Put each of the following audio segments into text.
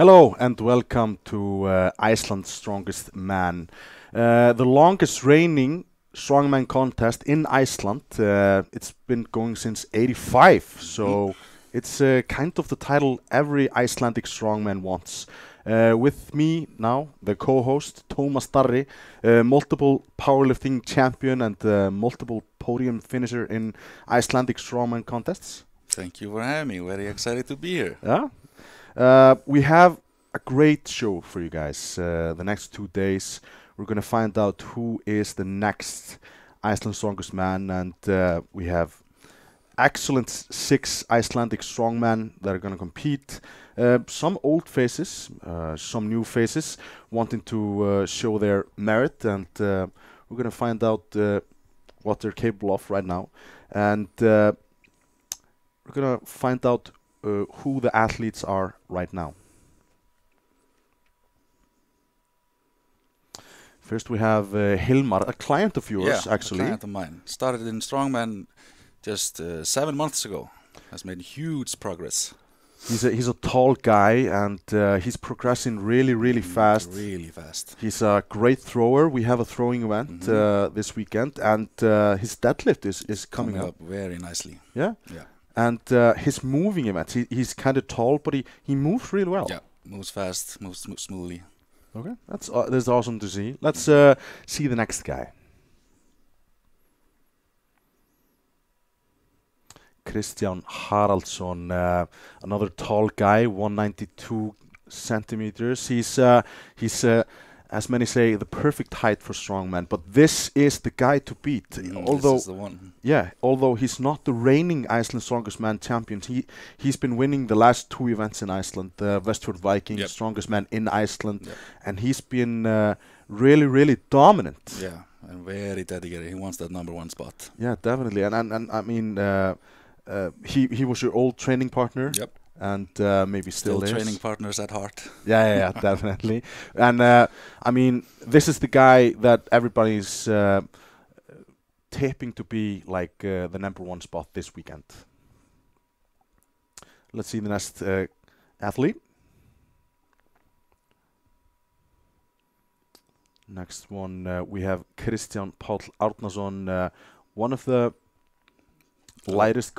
Hello and welcome to Iceland's Strongest Man, the longest reigning strongman contest in Iceland. It's been going since '85, so it's kind of the title every Icelandic strongman wants. With me now, the co-host Tomas Tarri, multiple powerlifting champion and multiple podium finisher in Icelandic strongman contests. Thank you for having me. Very excited to be here. Yeah. We have a great show for you guys. The next 2 days, we're going to find out who is the next Iceland's Strongest Man, and we have excellent 6 Icelandic strongmen that are going to compete. Some old faces, some new faces, wanting to show their merit, and we're going to find out what they're capable of right now. And we're going to find out who the athletes are right now. First we have Hilmar, a client of yours, actually. Yeah, a client of mine. Started in strongman just 7 months ago. Has made huge progress. He's a tall guy, and he's progressing really, really fast. Really fast. He's a great thrower. We have a throwing event this weekend, and his deadlift is coming up very nicely. Yeah? Yeah. And his moving events, he's kind of tall, but he moves really well. Yeah, moves fast, moves smoothly. Okay, that's awesome to see. Let's see the next guy. Kristján Haraldsson, another tall guy, 192 centimeters. He's as many say, the perfect height for strongman, but this is the guy to beat. Although, this is the one. Yeah, although he's not the reigning Iceland's Strongest Man champion, he's been winning the last 2 events in Iceland, the Westward Viking, Strongest Man in Iceland, and he's been really, really dominant. Yeah, and very dedicated. He wants that number 1 spot. Yeah, definitely. And I mean, he was your old training partner. Yep. And maybe still training partners at heart. Yeah, definitely. And I mean, this is the guy that everybody's taping to be like the number 1 spot this weekend. Let's see the next athlete. Next one, we have Kristján Páll Árnason, one of the lightest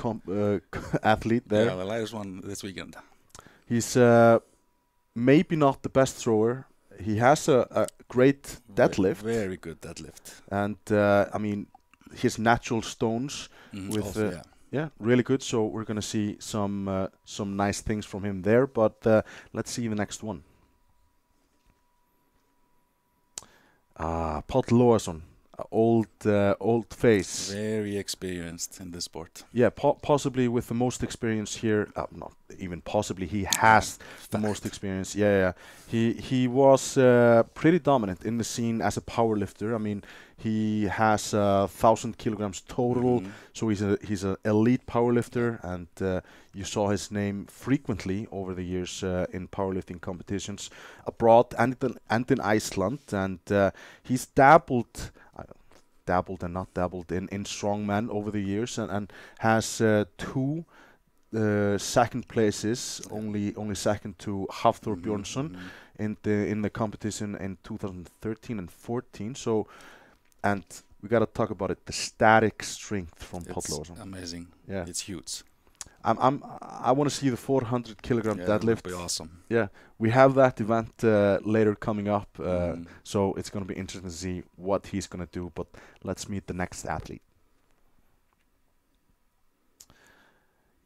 athlete there. Yeah, the lightest one this weekend. He's maybe not the best thrower. He has a great deadlift. Very good deadlift. And I mean, his natural stones with also, really good. So we're gonna see some nice things from him there. But let's see the next one. Páll Logason. Old face. Very experienced in this sport. Yeah, possibly with the most experience here. Not even possibly. He has the most experience. Yeah. He was pretty dominant in the scene as a powerlifter. I mean, he has 1,000 kilograms total, so he's an elite powerlifter, and you saw his name frequently over the years in powerlifting competitions abroad and in Iceland, and he's dabbled in strongman over the years, and has 2 second places, only second to Hafþór Björnsson in the competition in 2013 and 14. So, and we got to talk about it, the static strength from Páll Logason. Amazing. Yeah, it's huge. I want to see the 400 kilogram deadlift. That would be awesome. Yeah, we have that event later coming up, so it's going to be interesting to see what he's going to do. But let's meet the next athlete.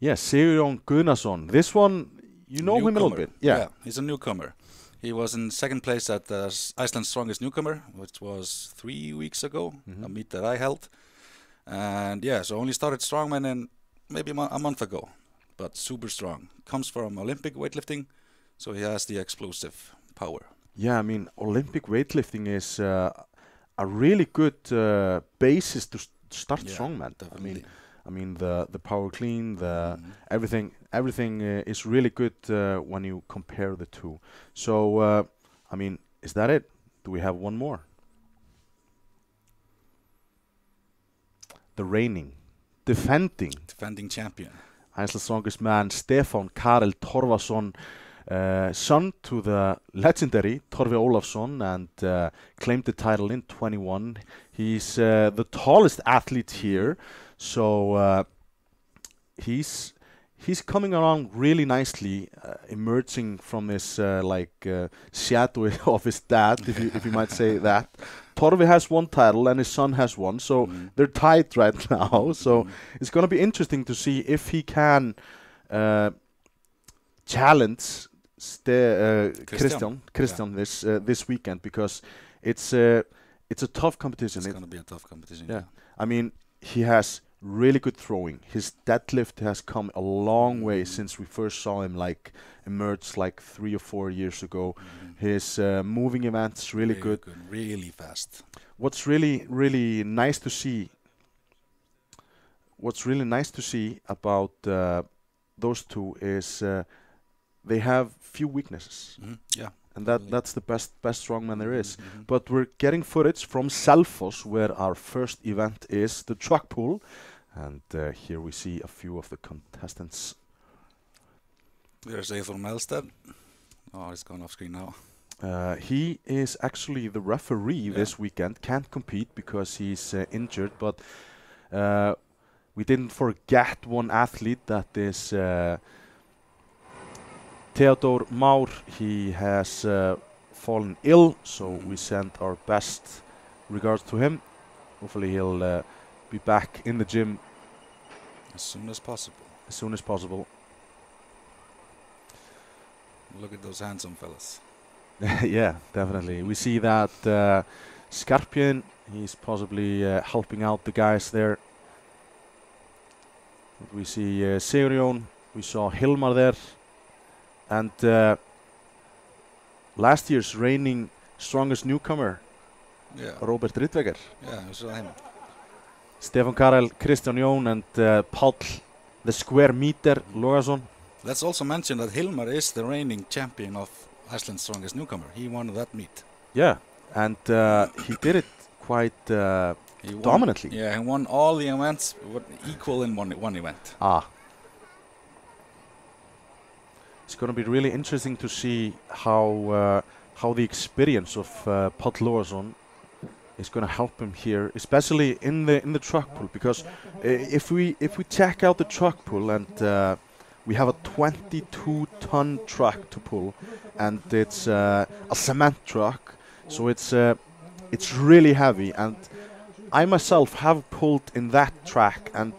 Yes, Sigurjón Guðnason. This one, you know him a little bit. Yeah, he's a newcomer. He was in second place at the Iceland's Strongest Newcomer, which was 3 weeks ago, a meet that I held. And yeah, so only started strongman in maybe a month ago, but super strong. Comes from Olympic weightlifting, so he has the explosive power. Yeah, I mean, Olympic weightlifting is a really good basis to start strongman. Definitely. I mean the power clean, the everything is really good when you compare the 2. So I mean, is that it? Do we have one more? The reigning, defending champion, Iceland's Strongest Man, Stefán Karel Torfason. son to the legendary Torfi Olafsson, and claimed the title in 21. He's the tallest athlete here, so he's coming along really nicely, emerging from this shadow of his dad, if you might say that. Torfi has one title and his son has one, so they're tied right now. So it's going to be interesting to see if he can challenge Kristján this weekend, because it's a tough competition. It's going to be a tough competition. Yeah, I mean, he has really good throwing. His deadlift has come a long way since we first saw him emerge 3 or 4 years ago. His moving events really good, really fast. What's really nice to see. What's really nice to see about those two is they have few weaknesses. Yeah. And that's the best strongman there is. But we're getting footage from Selfoss, where our first event is the truck pull, and here we see a few of the contestants. There's Eiþór Melstead. Oh, he's gone off screen now. He is actually the referee this weekend. Can't compete because he's injured, but we didn't forget one athlete, that is Theodór Már. He has fallen ill, so we send our best regards to him. Hopefully he'll be back in the gym as soon as possible. As soon as possible. Look at those handsome fellas. Yeah, definitely. We see that Skarpjörn, he's possibly helping out the guys there. We see Sigurjón, we saw Hilmar there. And last year's reigning strongest newcomer, Robert Rittweger. Yeah, I saw him. Stefán Karel, Kristján Jón, and Páll, the square meter, Logason. Let's also mention that Hilmar is the reigning champion of Iceland's Strongest Newcomer. He won that meet. Yeah, and he did it quite dominantly. Yeah, he won all the events, equal in one event. Ah. It's going to be really interesting to see how the experience of Páll Logason is going to help him here, especially in the truck pull, because if we check out the truck pull, and we have a 22-ton truck to pull, and it's a cement truck, so it's really heavy, and I myself have pulled in that track, and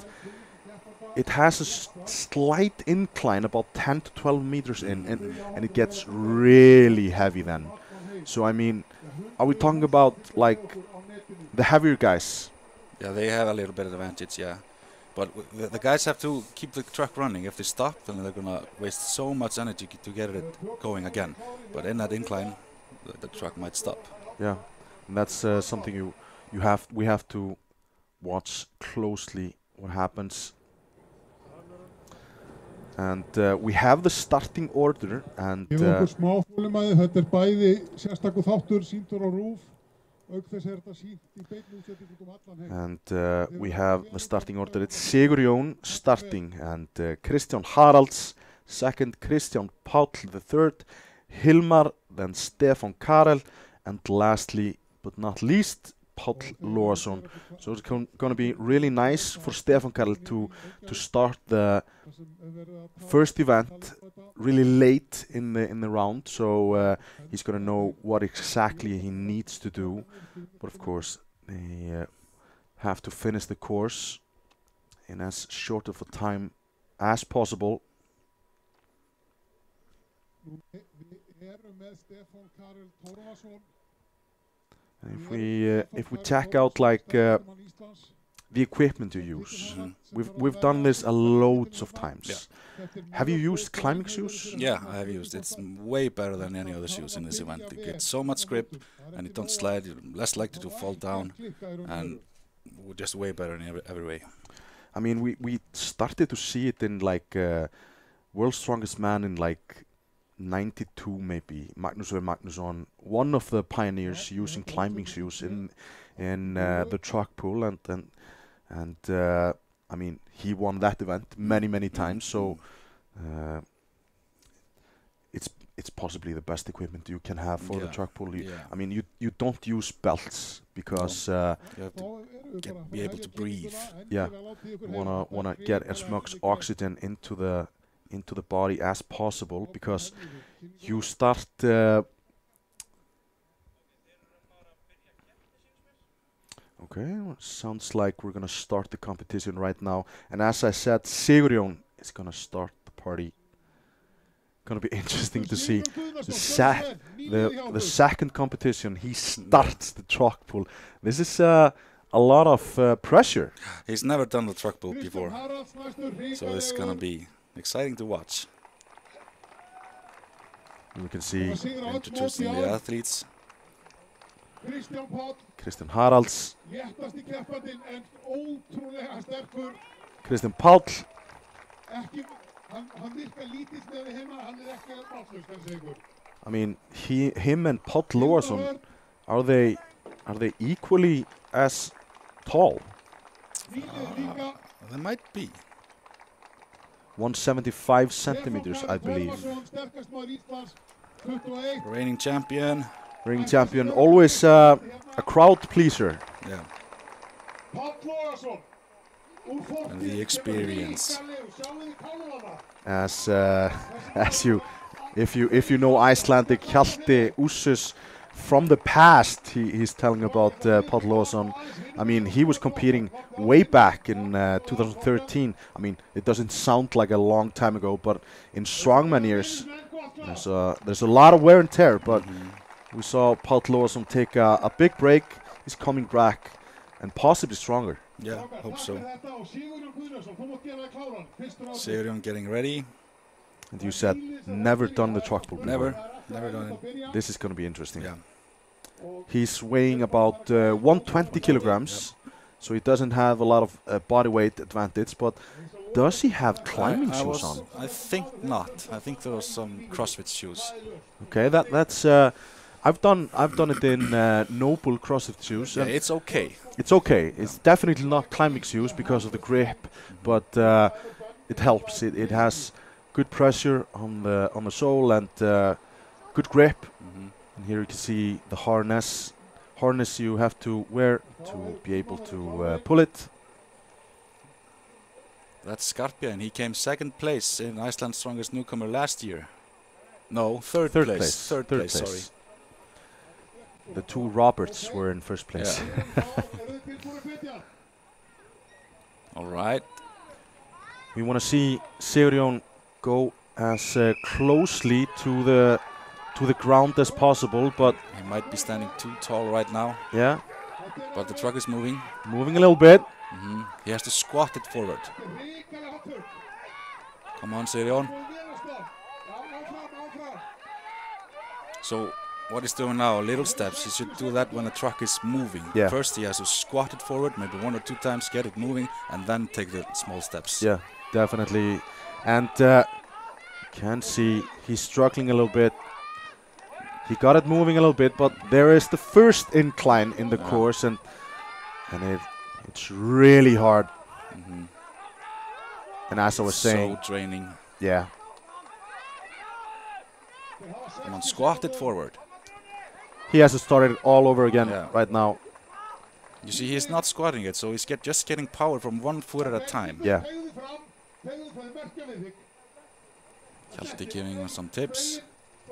it has a slight incline, about 10 to 12 meters in, and it gets really heavy then. So, I mean, are we talking about, the heavier guys? Yeah, they have a little bit of advantage, yeah. But the guys have to keep the truck running. If they stop, then they're going to waste so much energy to get it going again. But in that incline, the truck might stop. Yeah, and that's something we have to watch closely what happens. And we have the starting order, and we have the starting order. It's Sigurjón starting, and Kristján Haraldsson second, Kristján Páll the third, Hilmar, then Stefán Karel, and lastly but not least, Páll Logason. So it's going to be really nice for Stefán Karel to start the first event really late in the round, so he's going to know what exactly he needs to do. But of course, they have to finish the course in as short of a time as possible. If we check out the equipment you use, we've done this loads of times. Yeah. Have you used climbing shoes? Yeah, I have used. It's way better than any other shoes in this event. You get so much grip, and you don't slide. You're less likely to fall down, and we're just way better in every way. I mean, we started to see it in World's Strongest Man in 92 maybe, Magnus Magnusson, one of the pioneers, using climbing shoes in the truck pool, and I mean, he won that event many times. So it's it's possibly the best equipment you can have for the truck pull. I mean, you don't use belts because you have to be able to breathe. Yeah, wanna get as much oxygen into the body as possible, because you start. Okay, sounds like we're gonna start the competition right now. And as I said, Sigurjón is gonna start the party. Gonna be interesting to see the second competition. He starts the truck pull. This is a lot of pressure. He's never done the truck pull before, so it's gonna be exciting to watch. And we can see introducing the athletes. Kristján Haralds, Kristján Páll, I mean, him and Páll Logason, are they equally as tall? They might be. 175 centimeters, I believe. Reigning champion. Ring champion, always a crowd pleaser. Yeah. And the experience. If you know Icelandic Hjalti Úrsus from the past, he's telling about Páll Logason. I mean, he was competing way back in 2013. I mean, it doesn't sound like a long time ago, but in strongman years, there's a lot of wear and tear, but. We saw Páll Logason take a big break. He's coming back and possibly stronger. Yeah, hope so. Sigurjón getting ready. And you said never done the truck pull. Never done it. This is going to be interesting. Yeah. He's weighing about 120 kilograms, so he doesn't have a lot of body weight advantage. But does he have climbing shoes on? I think not. I think there was some CrossFit shoes. Okay, that's. I've done it in noble CrossFit shoes. Yeah, it's okay. It's okay. Yeah. It's definitely not climbing shoes because of the grip, but it helps. It has good pressure on the sole and good grip. And here you can see the harness you have to wear to be able to pull it. That's Skarpia, and he came second place in Iceland's Strongest Newcomer last year. No, third place. Third place. Sorry. The two Roberts were in first place. Yeah. All right. We want to see Sigurjón go as closely to the ground as possible, but he might be standing too tall right now. Yeah. But the truck is moving a little bit. He has to squat it forward. Come on, Sigurjón. So. What he's doing now, little steps. He should do that when the truck is moving. Yeah. First he has to squat it forward, maybe one or two times, get it moving, and then take the small steps. Yeah, definitely. And can see he's struggling a little bit. He got it moving a little bit, but there is the first incline in the course, and it's really hard. And as I was saying, so draining. Yeah. Come on, squat it forward. He has to start it all over again right now. You see, he's not squatting it, so he's just getting power from one foot at a time. Yeah. Hjalti giving him some tips.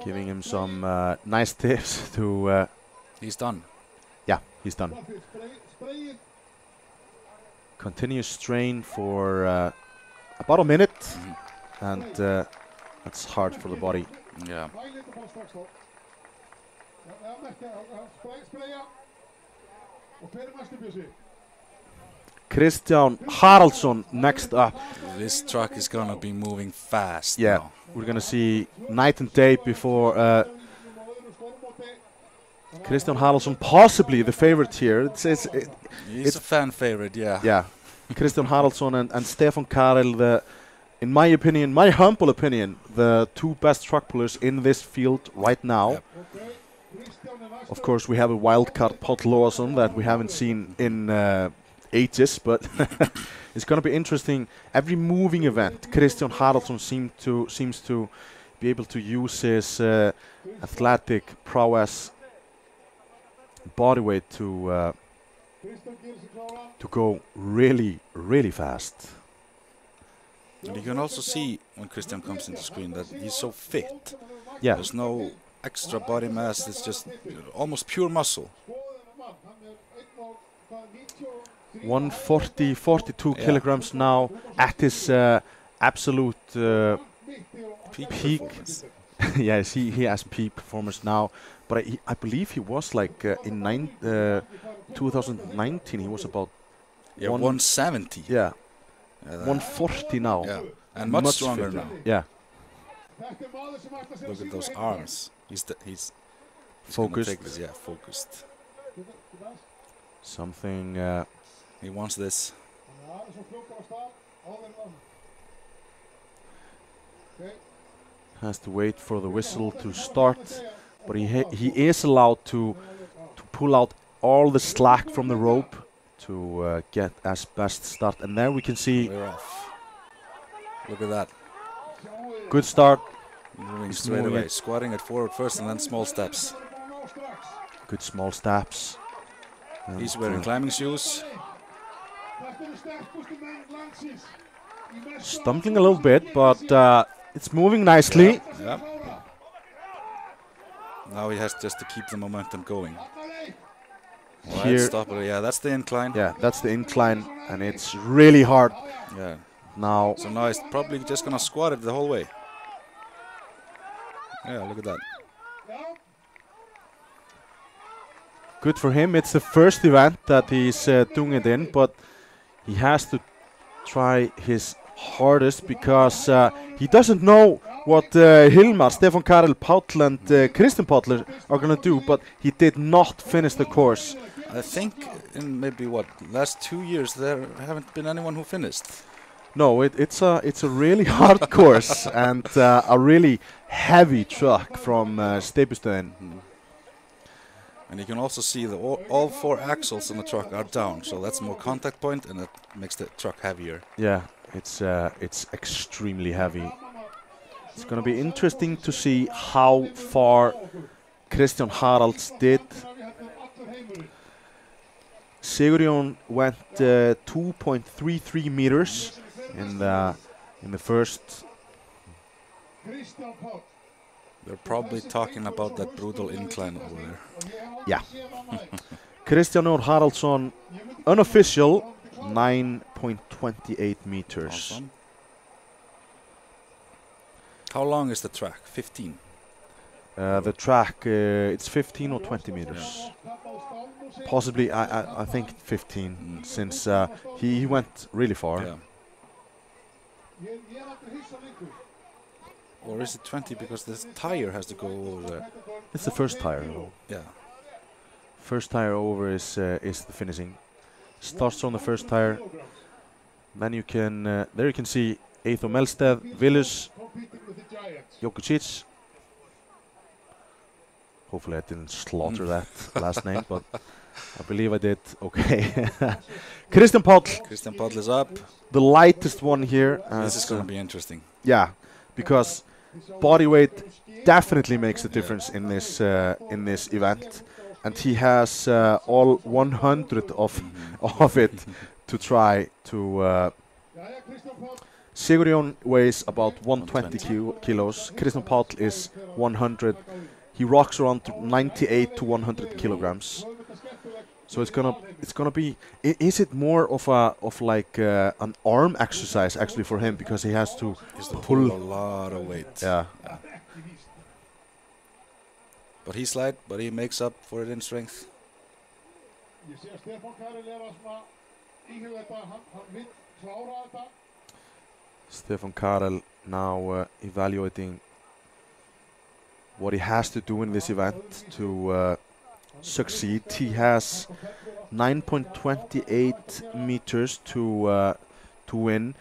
Giving him some nice tips to... he's done. Yeah, he's done. Continuous strain for about a minute. And that's hard for the body. Yeah. Kristján Haraldsson next up. This truck is gonna be moving fast. Yeah, now. We're gonna see night and day before Kristján Haraldsson, possibly the favorite here. He's a fan favorite, yeah. Yeah, Kristján Haraldsson and Stefán Karel, in my opinion, my humble opinion, the two best truck pullers in this field right now. Yep. Of course, we have a wild card, Páll Logason, that we haven't seen in ages, but it's going to be interesting. Every moving event, Kristján Haraldsson seems to be be able to use his athletic prowess, body weight to go really, really fast. And you can also see when Kristján comes into screen that he's so fit. Yeah. There's no extra body mass. It's just almost pure muscle. 42 kilograms now at his absolute peak. Yes, he has peak performance now. But I believe he was like in 2019 he was about 170. Yeah. 140 now. Yeah. And much stronger now. Yeah. Look at those arms. He's focused. Yeah, focused. Something he wants this. Has to wait for the whistle to start, but he is allowed to pull out all the slack from the rope to get as best start. And there we can see. Look at that. Good start. Moving straight away, squatting it forward first, and then small steps. Good small steps. And he's wearing climbing shoes. Stumbling a little bit, but it's moving nicely. Yeah. Yeah. Now he has just to keep the momentum going. Right, stopper. Yeah, that's the incline. Yeah, that's the incline, and it's really hard. Yeah. Now. So now he's probably just gonna squat it the whole way. Yeah, look at that. Good for him. It's the first event that he's doing it in, but he has to try his hardest because he doesn't know what Hilmar, Stefán Karel Páll and Kristján Páll are going to do, but he did not finish the course. I think in maybe, what, last 2 years there haven't been anyone who finished. No, it's a really hard course and a really heavy truck from Steipustöðin. And you can also see that all four axles in the truck are down, so that's more contact point and it makes the truck heavier. Yeah, it's extremely heavy. It's going to be interesting to see how far Kristján Haraldsson did. Sigurjón went 2.33 meters in the first. They're probably talking about that brutal incline over there. Yeah. Kristján Haraldsson, unofficial, 9.28 meters. Awesome. How long is the track? 15? The track, it's 15 or 20 meters. Yeah. Possibly, I think 15, since he went really far. Yeah. Or is it 20 because this tire has to go over there? It's the first tire. Yeah. First tire over is the finishing. Starts on the first tire. Then you can, there you can see Eiþór Melstead, Willis, Jokucic. Hopefully I didn't slaughter that last name, but I believe I did. Okay. Kristján Páll. Kristján Páll is up. The lightest one here. This is going to be interesting. Yeah, because body weight definitely makes a difference in this event, and he has all 100 of it to try to. Sigurjón weighs about 120 kilos. Kristján Páll is 100. He rocks around 98 to 100 kilograms. So it's gonna be. Is it more of like an arm exercise actually for him, because he has to pull a lot of weight. Yeah. Yeah. But he's light, but he makes up for it in strength. Stefán Karel now evaluating what he has to do in this event to succeed. He has 9.28 meters to win,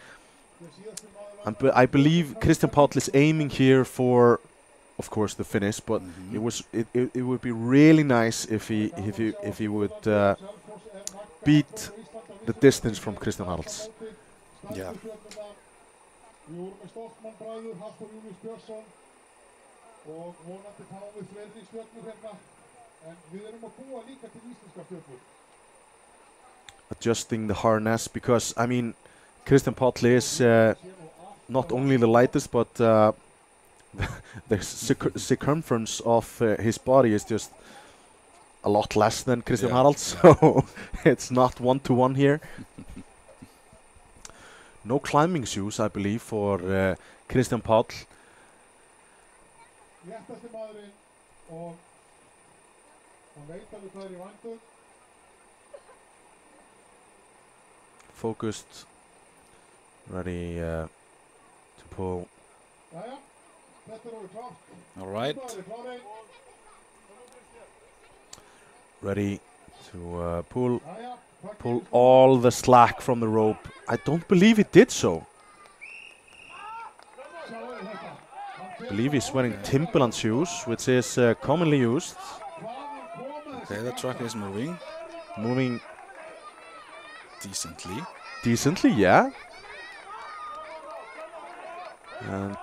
and I believe Kristján Páll is aiming here for, of course, the finish. But it would be really nice if he would beat the distance from Kristján Haraldsson. Yeah. og vonandi fáum við fleiri stjörnur hérna, en við erum að búa líka til íslenska stjörnur. Adjusting the harness, because I mean Kristján Páll is not only the lightest, but the circumference of his body is just a lot less than Kristján Haraldsson, so it's not one-to-one here. No climbing shoes, I believe, for Kristján Páll. Focused, ready to pull. All right. Ready to pull all the slack from the rope. I don't believe it did so. I believe he's wearing Timberland shoes, which is commonly used. Okay, the truck is moving. Moving decently. Decently, yeah. And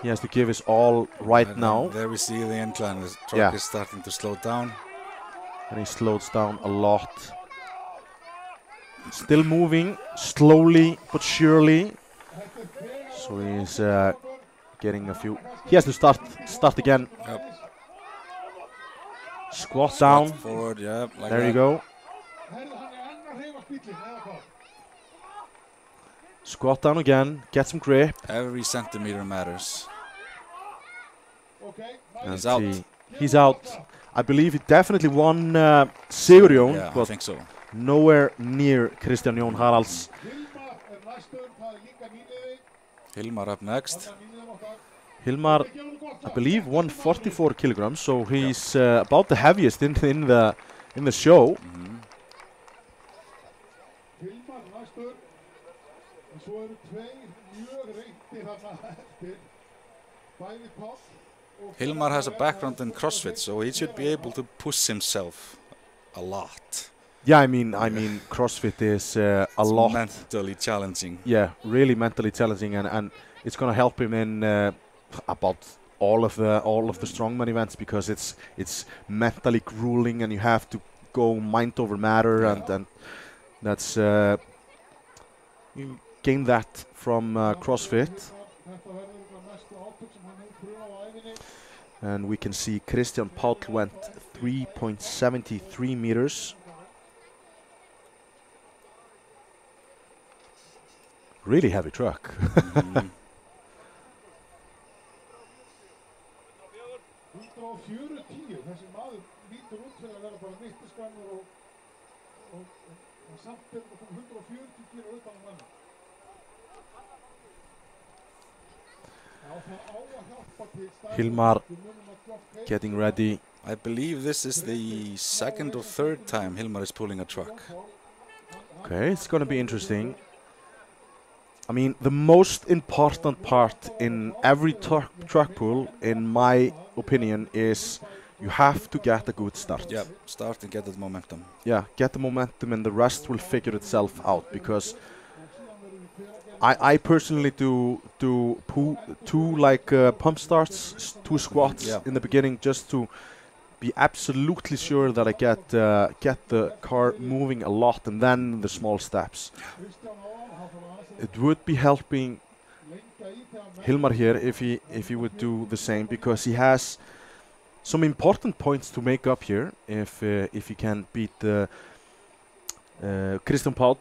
he has to give his all right now. There we see the incline. The truck is starting to slow down. And he slows down a lot. Still moving, slowly but surely. So he's getting a few. He has to start again. Yep. Squat down. Forward, yeah, like there that. You go. Squat down again. Get some grip. Every centimeter matters. Okay. And he's out. He's out. I believe he definitely won Sigurjón, but I think so. Nowhere near Kristján Jón Haralds. Hilmar up next. Hilmar, I believe, won 44 kilograms, so he's about the heaviest in the show. Mm-hmm. Hilmar has a background in CrossFit, so he should be able to push himself a lot. Yeah, I mean, CrossFit is a lot. Mentally challenging. Yeah, really mentally challenging, and it's going to help him in about all of the strongman events, because it's mentally grueling, and you have to go mind over matter, and that's you gain that from CrossFit. And we can see Kristján Páll went 3.73 meters. Really heavy truck. Mm-hmm. Hilmar getting ready. I believe this is the second or third time Hilmar is pulling a truck. Okay, it's going to be interesting. I mean, the most important part in every truck pull, in my opinion, is you have to get a good start. Yeah, start and get the momentum. Yeah, get the momentum, and the rest will figure itself out, because I personally do two like pump starts, two squats in the beginning, just to be absolutely sure that I get the car moving a lot, and then the small steps. It would be helping Hilmar here if he would do the same, because he has some important points to make up here if he can beat Kristján Páll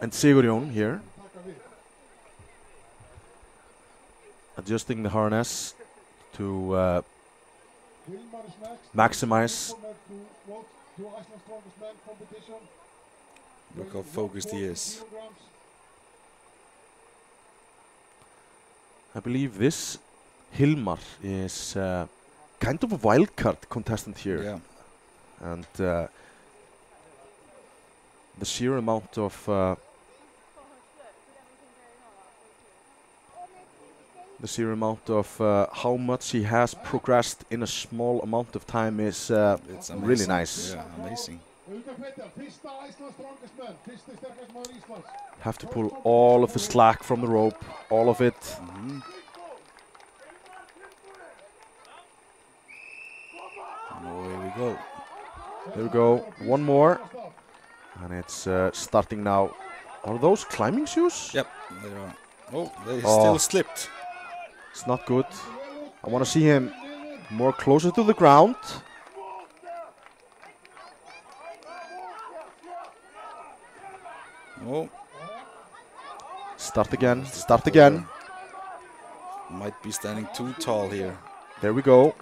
and Sigurjón here. Adjusting the harness to maximize. Look how focused he is. I believe this Hilmar is kind of a wild card contestant here. Yeah. And the sheer amount of how much he has progressed in a small amount of time is it's really nice. Yeah, amazing. Have to pull all of the slack from the rope, all of it. Mm-hmm. And away we go. There we go. One more. And it's starting now. Are those climbing shoes? Yep, they are. Oh, they still slipped. It's not good. I want to see him more closer to the ground. Oh. Start again. Start again. Might be standing too tall here. There we go.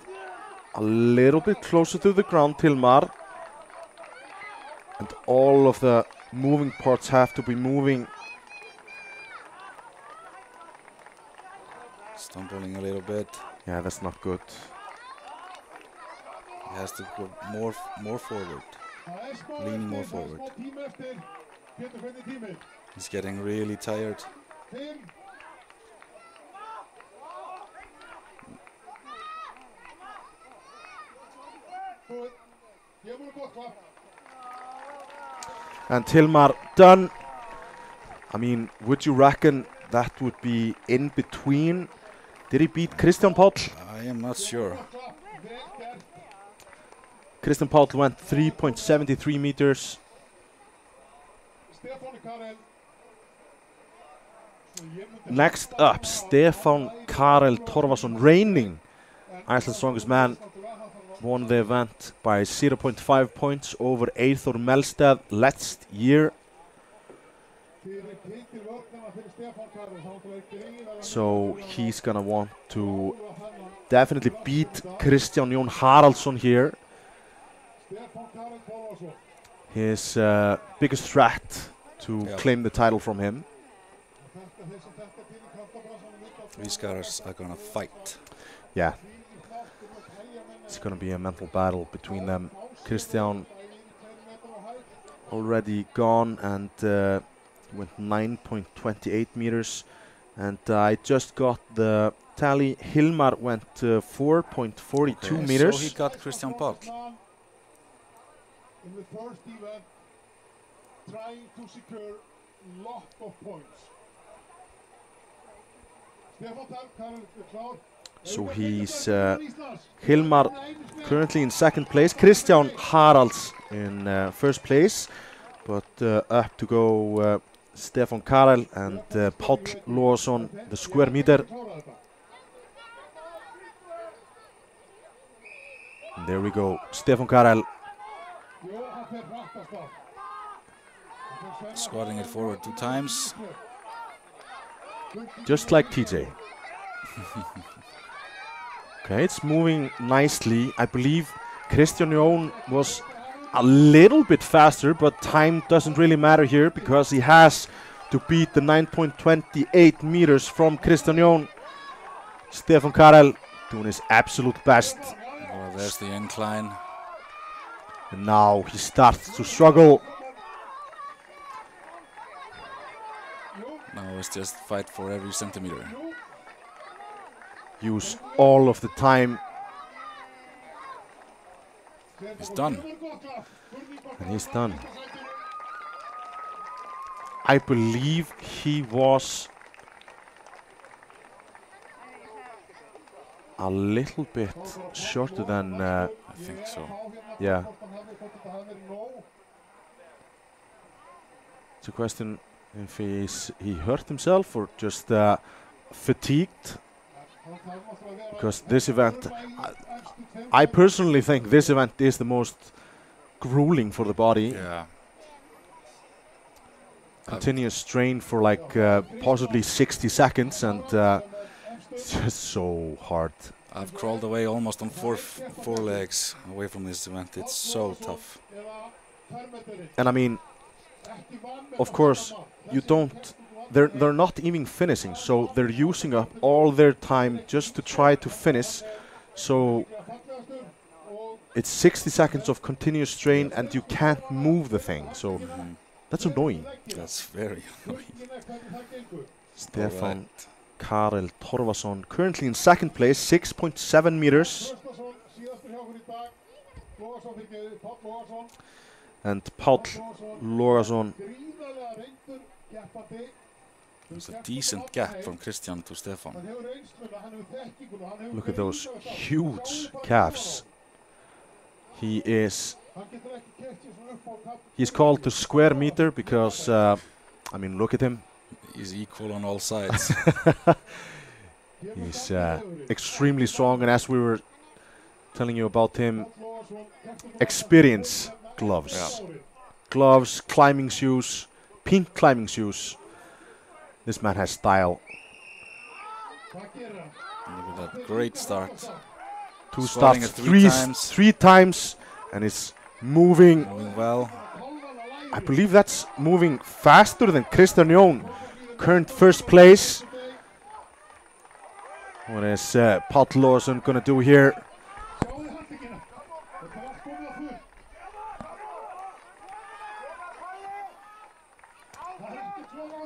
A little bit closer to the ground, Hilmar. And all of the moving parts have to be moving. Stumbling a little bit. Yeah, that's not good. He has to go more forward. Lean more forward. He's getting really tired. And Hilmar done. I mean, would you reckon that would be in between? Did he beat Kristján Páll? I am not sure. Kristján Páll went 3.73 meters. Next up, Stefán Karel Torfason, reigning Iceland's Strongest Man, won the event by 0.5 points over Eiþór Melstead last year. So he's gonna want to definitely beat Kristján Haraldsson here. His biggest threat to claim the title from him. These guys are gonna fight. Yeah. It's going to be a mental battle between them. Kristján already gone and went 9.28 meters. And I just got the tally. Hilmar went 4.42 meters. So he got Kristján Páll. In the first event, trying to secure a lot of points. Stefán Karel Torfason. So he's Hilmar currently in second place, Kristján Haralds in first place, but up to go Stefán Karel and Páll Logason, the square meter. And there we go, Stefán Karel. Squatting it forward 2 times. Just like TJ. Okay, it's moving nicely. I believe Kristján was a little bit faster, but time doesn't really matter here because he has to beat the 9.28 meters from Kristján. Stefán Karel doing his absolute best. Oh, there's the incline. And now he starts to struggle. Now it's just fight for every centimeter. Use all of the time. He's done. And he's done. I believe he was a little bit shorter than... I think so. Yeah. It's a question if he hurt himself or just fatigued. Because this event, I personally think this event is the most grueling for the body. Yeah. Continuous strain for like possibly 60 seconds and it's just so hard. I've crawled away almost on four legs away from this event. It's so tough. And I mean, of course, you don't... They're not even finishing, so they're using up all their time just to try to finish. So it's 60 seconds of continuous strain and you can't move the thing. So that's annoying. That's very annoying. Stefán Karel Torfason currently in second place, 6.7 meters. And Páll Logason. There's a decent gap from Kristján to Stefán. Look at those huge calves. He's called to square meter because, I mean, look at him. He's equal on all sides. He's extremely strong, and as we were telling you about him, experience gloves. Yeah. Gloves, climbing shoes, pink climbing shoes. This man has style. Look at that great start. Two starts, three times, and it's moving. Moving well. I believe that's moving faster than Kristján Jón, current first place. What is Páll Logason gonna do here?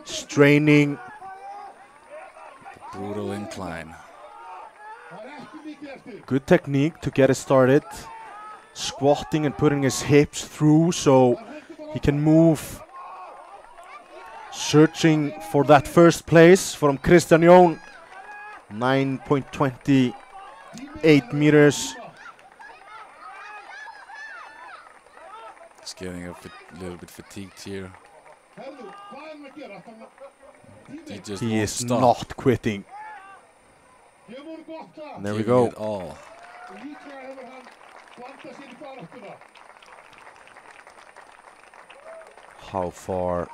Straining. Brutal incline. Good technique to get it started. Squatting and putting his hips through so he can move. Searching for that first place from Kristján Jón. 9.28 meters. He's getting a little bit fatigued here. He is not quitting. And there we go. How far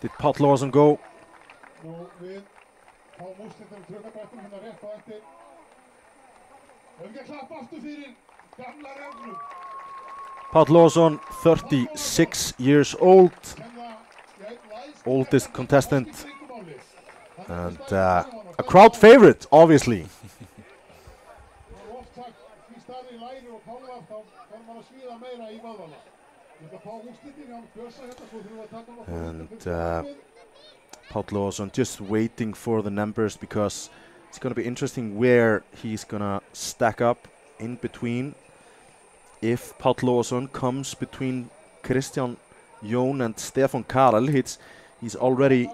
did Páll Logason go? Páll Logason, 36 years old. Oldest contestant. And a crowd favorite, obviously. And Páll Logason just waiting for the numbers because it's going to be interesting where he's going to stack up in between. If Páll Logason comes between Kristján Jón and Stefán Karel, he's already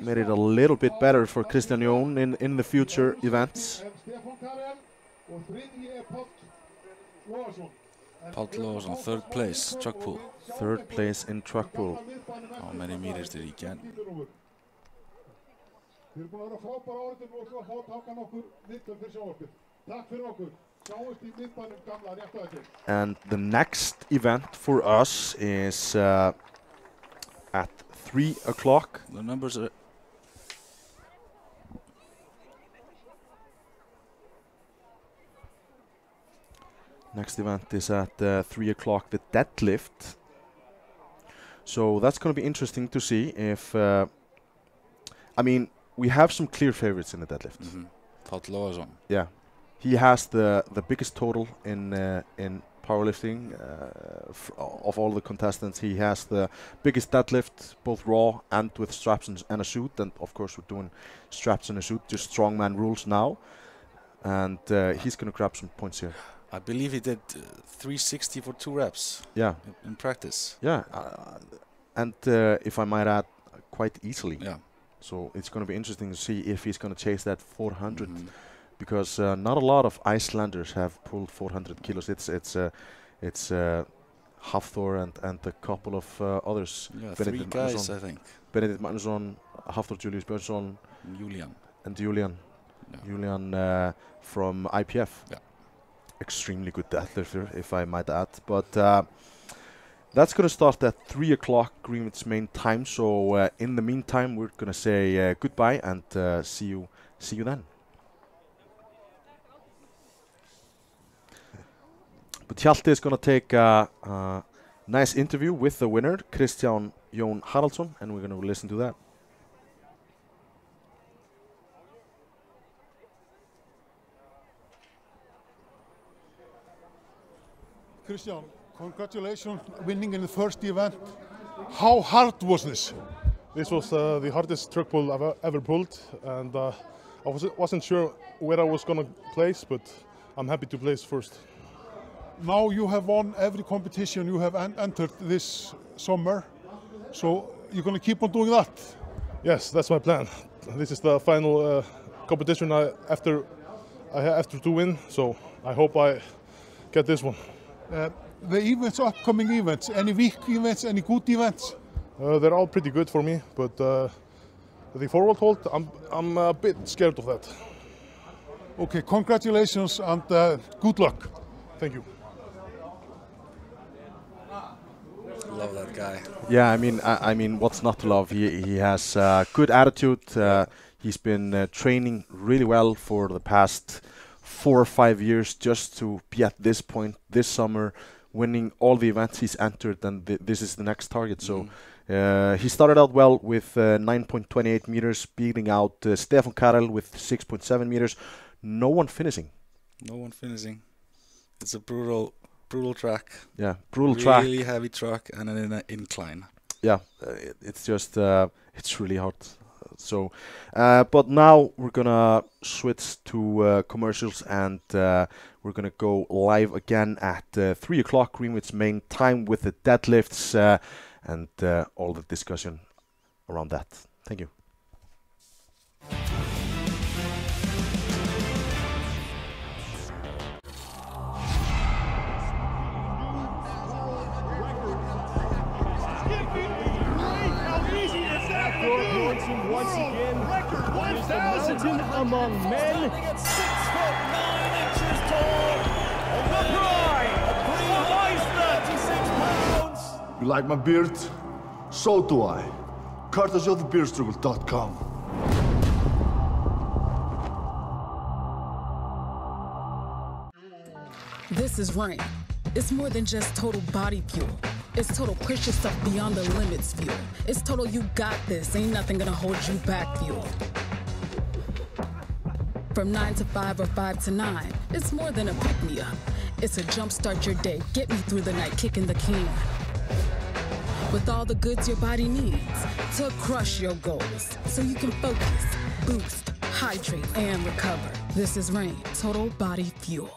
made it a little bit better for Kristján Jón in the future events. Páll Logason, third place, truck pull. Third place in truck pull. How many meters did he get? And the next event for us is at 3 o'clock. The numbers are... Next event is at 3 o'clock, the deadlift. So that's going to be interesting to see if... I mean, we have some clear favorites in the deadlift. Páll Logason. Yeah. He has the biggest total in powerlifting of all the contestants. He has the biggest deadlift, both raw and with straps and a suit. And of course, we're doing straps and a suit, just strongman rules now. And he's going to grab some points here. I believe he did 360 for 2 reps. Yeah, in practice. Yeah, and if I might add, quite easily. Yeah. So it's going to be interesting to see if he's going to chase that 400. Because not a lot of Icelanders have pulled 400 kilos. It's Hafþór and a couple of others. Yeah, Benedikt three guys, Magnússon, I think. Benedikt Magnússon, Hafþór Júlíus Björnsson, Julian. Yeah. Julian from IPF. Yeah. Extremely good deadlifter, if I might add. But that's going to start at 3 o'clock Greenwich Main Time. So in the meantime, we're going to say goodbye and see you then. But Hjalti is going to take a nice interview with the winner, Kristján Jón Haraldsson, and we're going to listen to that. Kristján, congratulations winning in the first event. How hard was this? This was the hardest truck pull I've ever pulled, and I wasn't sure where I was going to place, but I'm happy to place first. Now you have won every competition you have entered this summer, so you're going to keep on doing that? Yes, that's my plan. This is the final competition after I have to win, so I hope I get this one. The events, upcoming events, any weak events, any good events? They're all pretty good for me, but the forward hold, I'm a bit scared of that. Okay, congratulations and good luck. Thank you. Love that guy. Yeah, I mean, what's not to love? He has good attitude. He's been training really well for the past 4 or 5 years just to be at this point this summer, winning all the events he's entered, and this is the next target. Mm-hmm. So he started out well with 9.28 meters, beating out Stefán Karel with 6.7 meters. No one finishing. No one finishing. It's a brutal track. Yeah, brutal track. Really heavy track and an incline. Yeah, it's just it's really hard. So, but now we're gonna switch to commercials, and we're gonna go live again at 3 o'clock Greenwich Main Time with the deadlifts and all the discussion around that. Thank you. Once again, record 1,000 among men. At 6 foot 9 inches tall, the pride of Iceland, 36 pounds. You like my beard? So do I. Courtesy of TheBeardStruggle.com. This is REIGN. It's more than just total body fuel. It's total push yourself beyond the limits fuel. It's total you got this, ain't nothing gonna hold you back fuel. From 9 to 5 or 5 to 9, it's more than a pick-me-up. It's a jumpstart your day, get me through the night, kicking the can. With all the goods your body needs to crush your goals so you can focus, boost, hydrate, and recover. This is REIGN, total body fuel.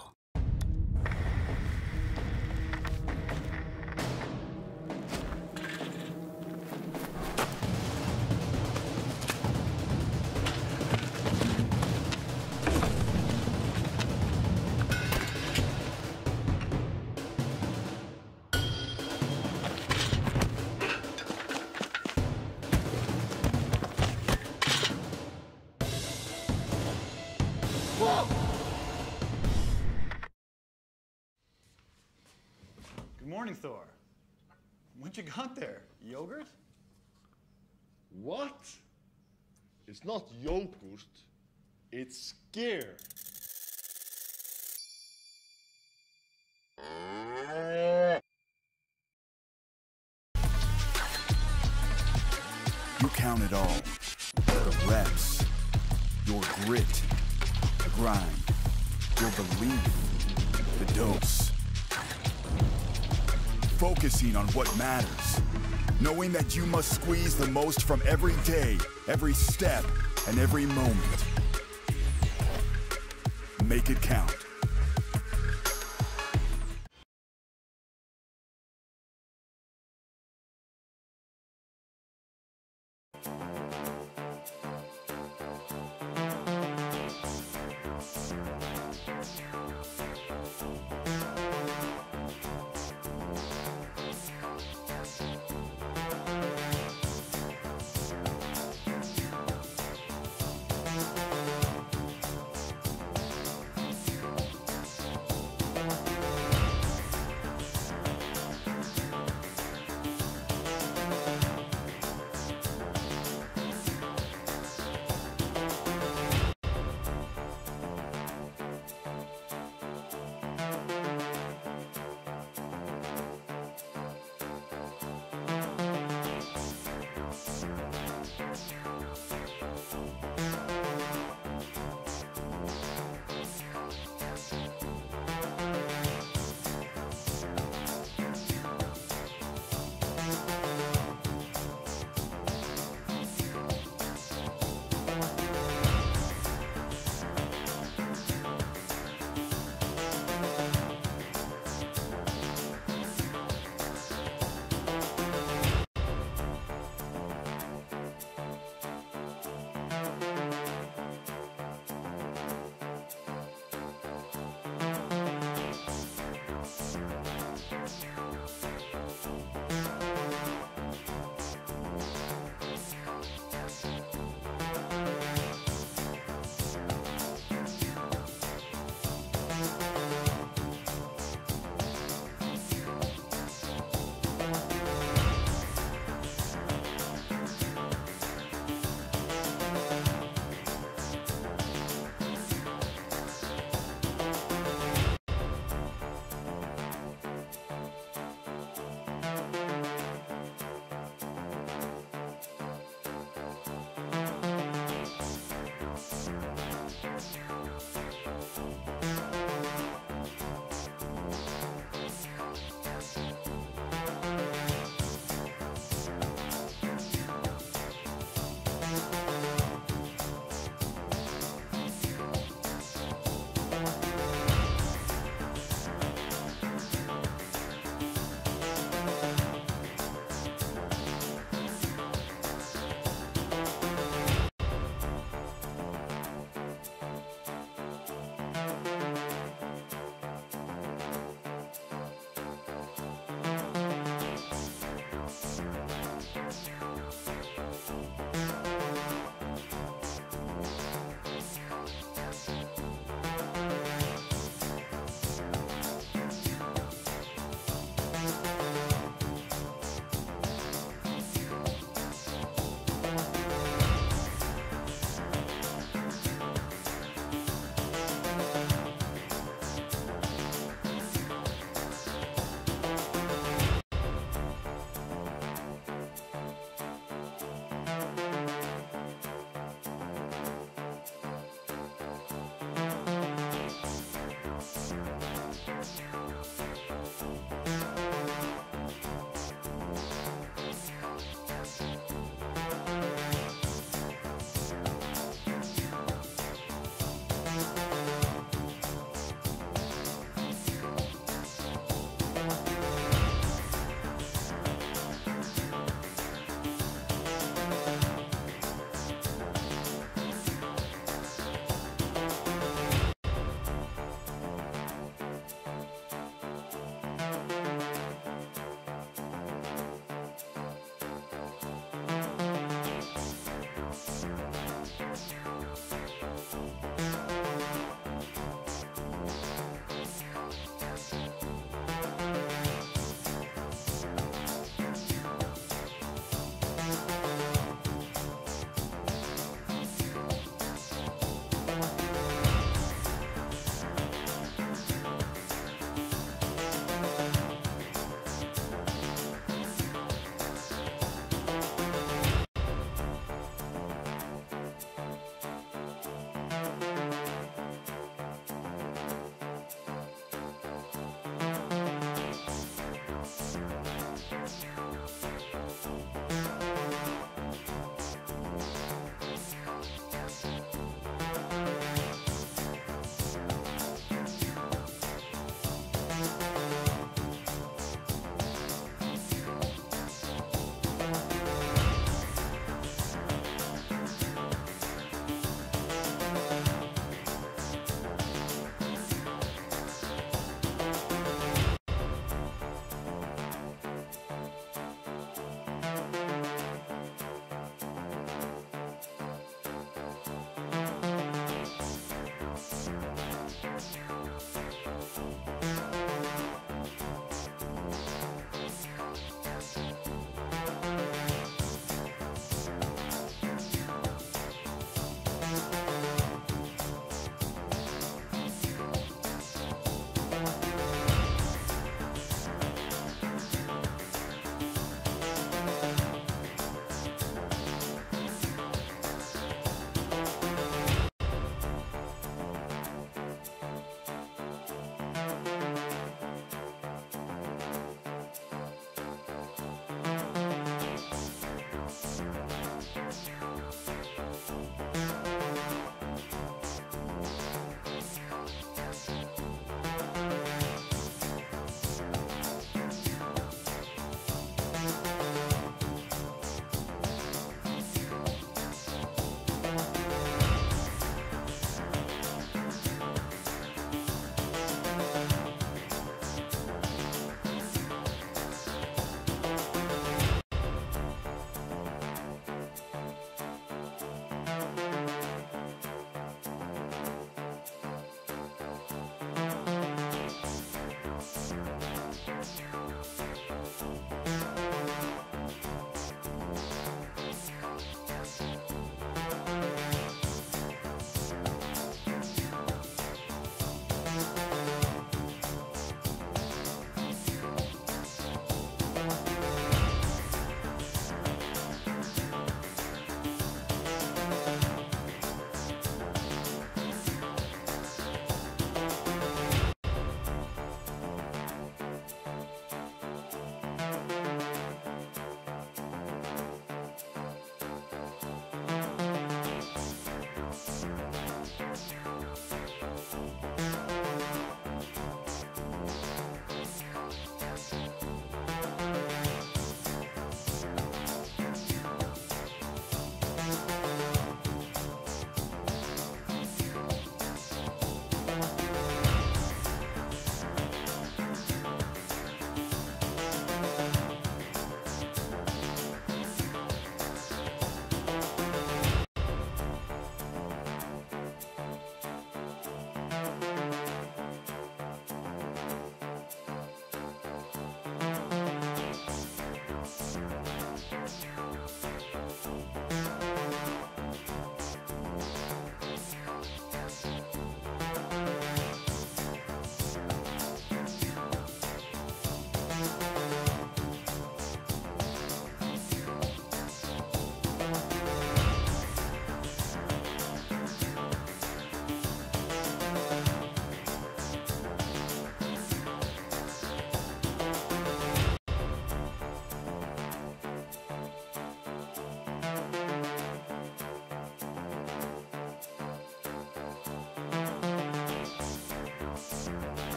Yogurt? What? It's not yogurt, it's scare. You count it all. The reps, your grit, the grind, your belief, the dose. Focusing on what matters. Knowing that you must squeeze the most from every day, every step, and every moment. Make it count.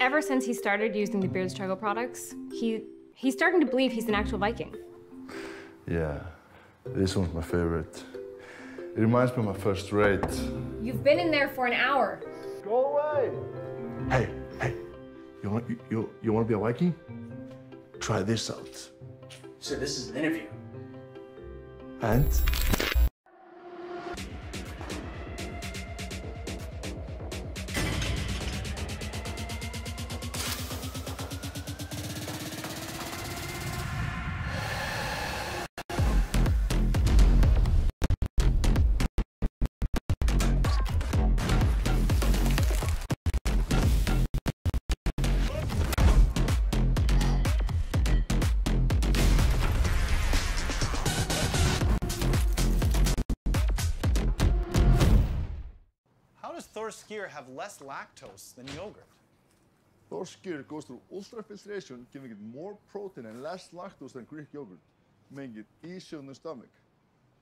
Ever since he started using the Beard Struggle products, he's starting to believe he's an actual Viking. Yeah, this one's my favorite. It reminds me of my first raid. You've been in there for an hour. Go away! Hey, hey, you want to be a Viking? Try this out. So this is an interview. And? Skyr have less lactose than yogurt? Thor Skyr goes through ultrafiltration, giving it more protein and less lactose than Greek yogurt, making it easier on the stomach.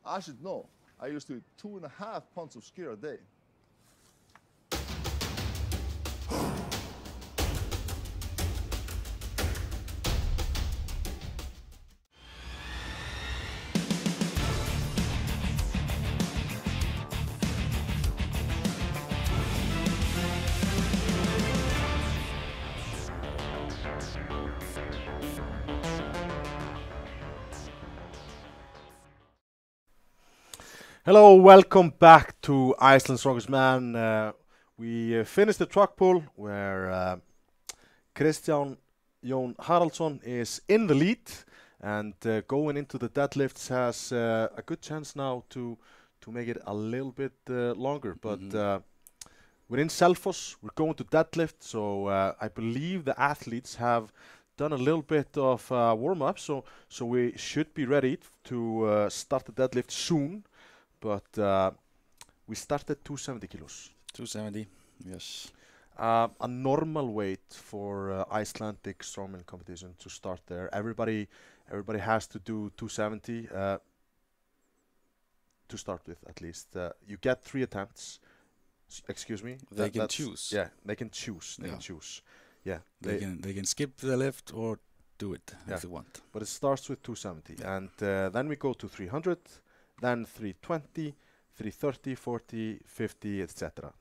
I should know. I used to eat 2.5 pounds of Skyr a day. Hello, welcome back to Iceland's Strongest Man. We finished the truck pull where Kristján Jón Haraldsson is in the lead, and going into the deadlifts has a good chance now to make it a little bit longer. But we're in Selfoss, we're going to deadlift, so I believe the athletes have done a little bit of warm-up, so we should be ready to start the deadlift soon. But we start at 270 kilos. 270, yes. A normal weight for Icelandic strongman competition to start there. Everybody has to do 270 to start with, at least. You get 3 attempts. Excuse me. They can choose. Yeah, they can choose. They can choose. Yeah, they can skip the lift or do it if they want. But it starts with 270, and then we go to 300. Then 320, 330, 40, 50, etc.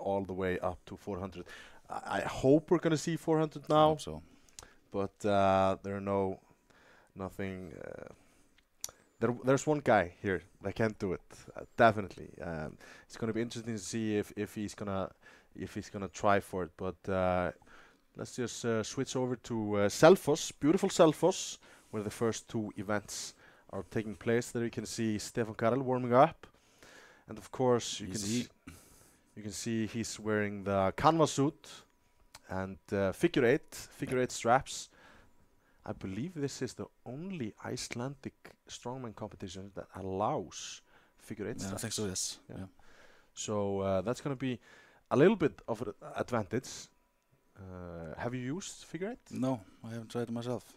All the way up to 400. I hope we're going to see 400 now. I hope so. But there are nothing. There's one guy here that can't do it. Definitely. It's going to be interesting to see if he's gonna try for it. But let's just switch over to Selfoss, beautiful Selfoss, where the first 2 events are taking place. There you can see Stefán Karel warming up, and of course you can see he's wearing the canvas suit and figure eight straps. I believe this is the only Icelandic strongman competition that allows figure 8 straps. I think so. Yes. Yeah. Yeah. So that's going to be a little bit of an advantage. Have you used figure 8? No, I haven't tried it myself.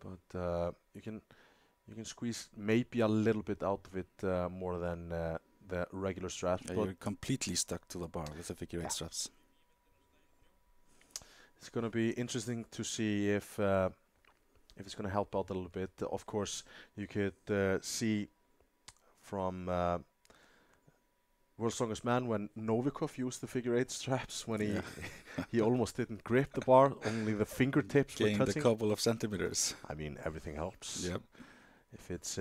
But you can squeeze maybe a little bit out of it more than the regular straps. Yeah, you're completely stuck to the bar with the figure 8 straps. It's going to be interesting to see if it's going to help out a little bit. Of course, you could see from World's Strongest Man when Novikov used the figure 8 straps, when he almost didn't grip the bar, only the fingertips were touching. A couple of centimeters. I mean, everything helps. Yep. If it's